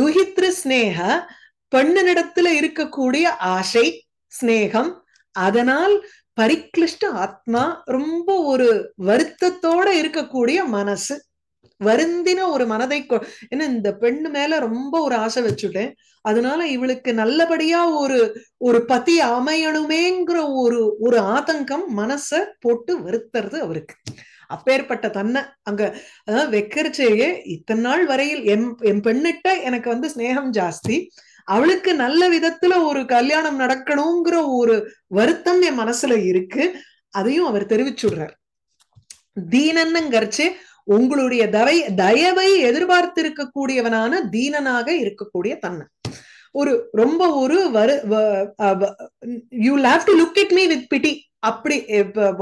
दुहित्र स्नेह பெண்ணிடத்துல இருக்கக்கூடிய ஆசை ஸ்நேகம் அதனால் परिक्लिष्ट आत्मा ரொம்ப ஒரு வருத்தத்தோட இருக்கக்கூடிய மனசு வருந்தின ஒரு மனதை என்ன இந்த பெண் மேல ரொம்ப ஒரு ஆசை வச்சுட்டேன் அதனால இவளுக்கு நல்லபடியா ஒரு ஒரு பதி அமையணுமேங்கற ஒரு ஒரு ஆதங்கம் மனசை போட்டு வருத்தறது அவருக்கு அப்பேற்பட்ட தன்னை அங்க வெக்கர்ச்சேயே இத்தனை நாள் வரையில் எம் பெண்ணிட்ட எனக்கு வந்து ஸ்நேகம் ஜாஸ்தி அவளுக்கு நல்ல விதத்துல ஒரு கல்யாணம் நடக்கணும்ங்கற ஒரு வருத்தம் என் மனசுல இருக்கு அதையும் அவர் தெரிவிச்சுறார் தீனன்னங்கர்ச்சே உங்களுடைய தவை தயவை எதிர்பார்த்து இருக்கக்கூடியவனான தீனனாக இருக்கக்கூடிய தன்னை ஒரு ரொம்ப ஒரு you have to look at me with pity அப்படி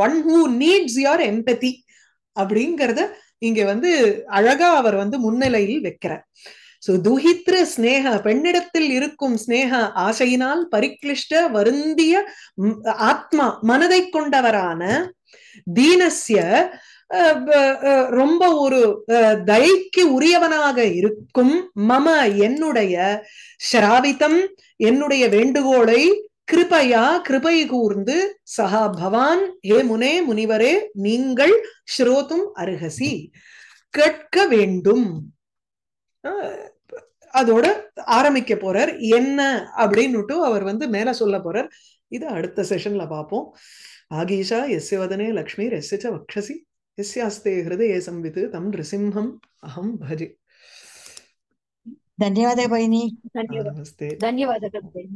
one who needs your empathy அப்படிங்கறத இங்க வந்து அழகா அவர் வந்து முன்னிலையில் வைக்கிறார் So, दुहित्र स्नेह पेन्निडत्तिल इरुक्कुम स्नेह आशैयिनाल परिक्लिष्ट वरुंदिय आत्मा मनदै कोंडवरान दीनस्य रोम्ब ओरु दैक्कु उरियवनाग इरुक्कुम मम एन्नुडय श्रावितं एन्नुडय वेंडुगोळै कृपया कृपै कूर्ந்து सहा भवान हे मुने मुनिवरे नींगल श्रोतुम अर्हसि केट्क वेंडुम அதோட ஆரம்பிக்க போறார் என்ன அப்படினுட்டு அவர் வந்து மேல சொல்ல போறார் இது அடுத்த செஷன்ல பாப்போம் ஆகீஷா எஸ்ய வதனே லக்ஷ்மி ரஸ்ய ச வக்ஷசி எஸ்யாஸ்தே ஹிருதயே சம்வித் தம் ரிசிம்ஹம் அஹம் பஜே धन्यवाद भगिनी धन्यवाद धन्यवाद।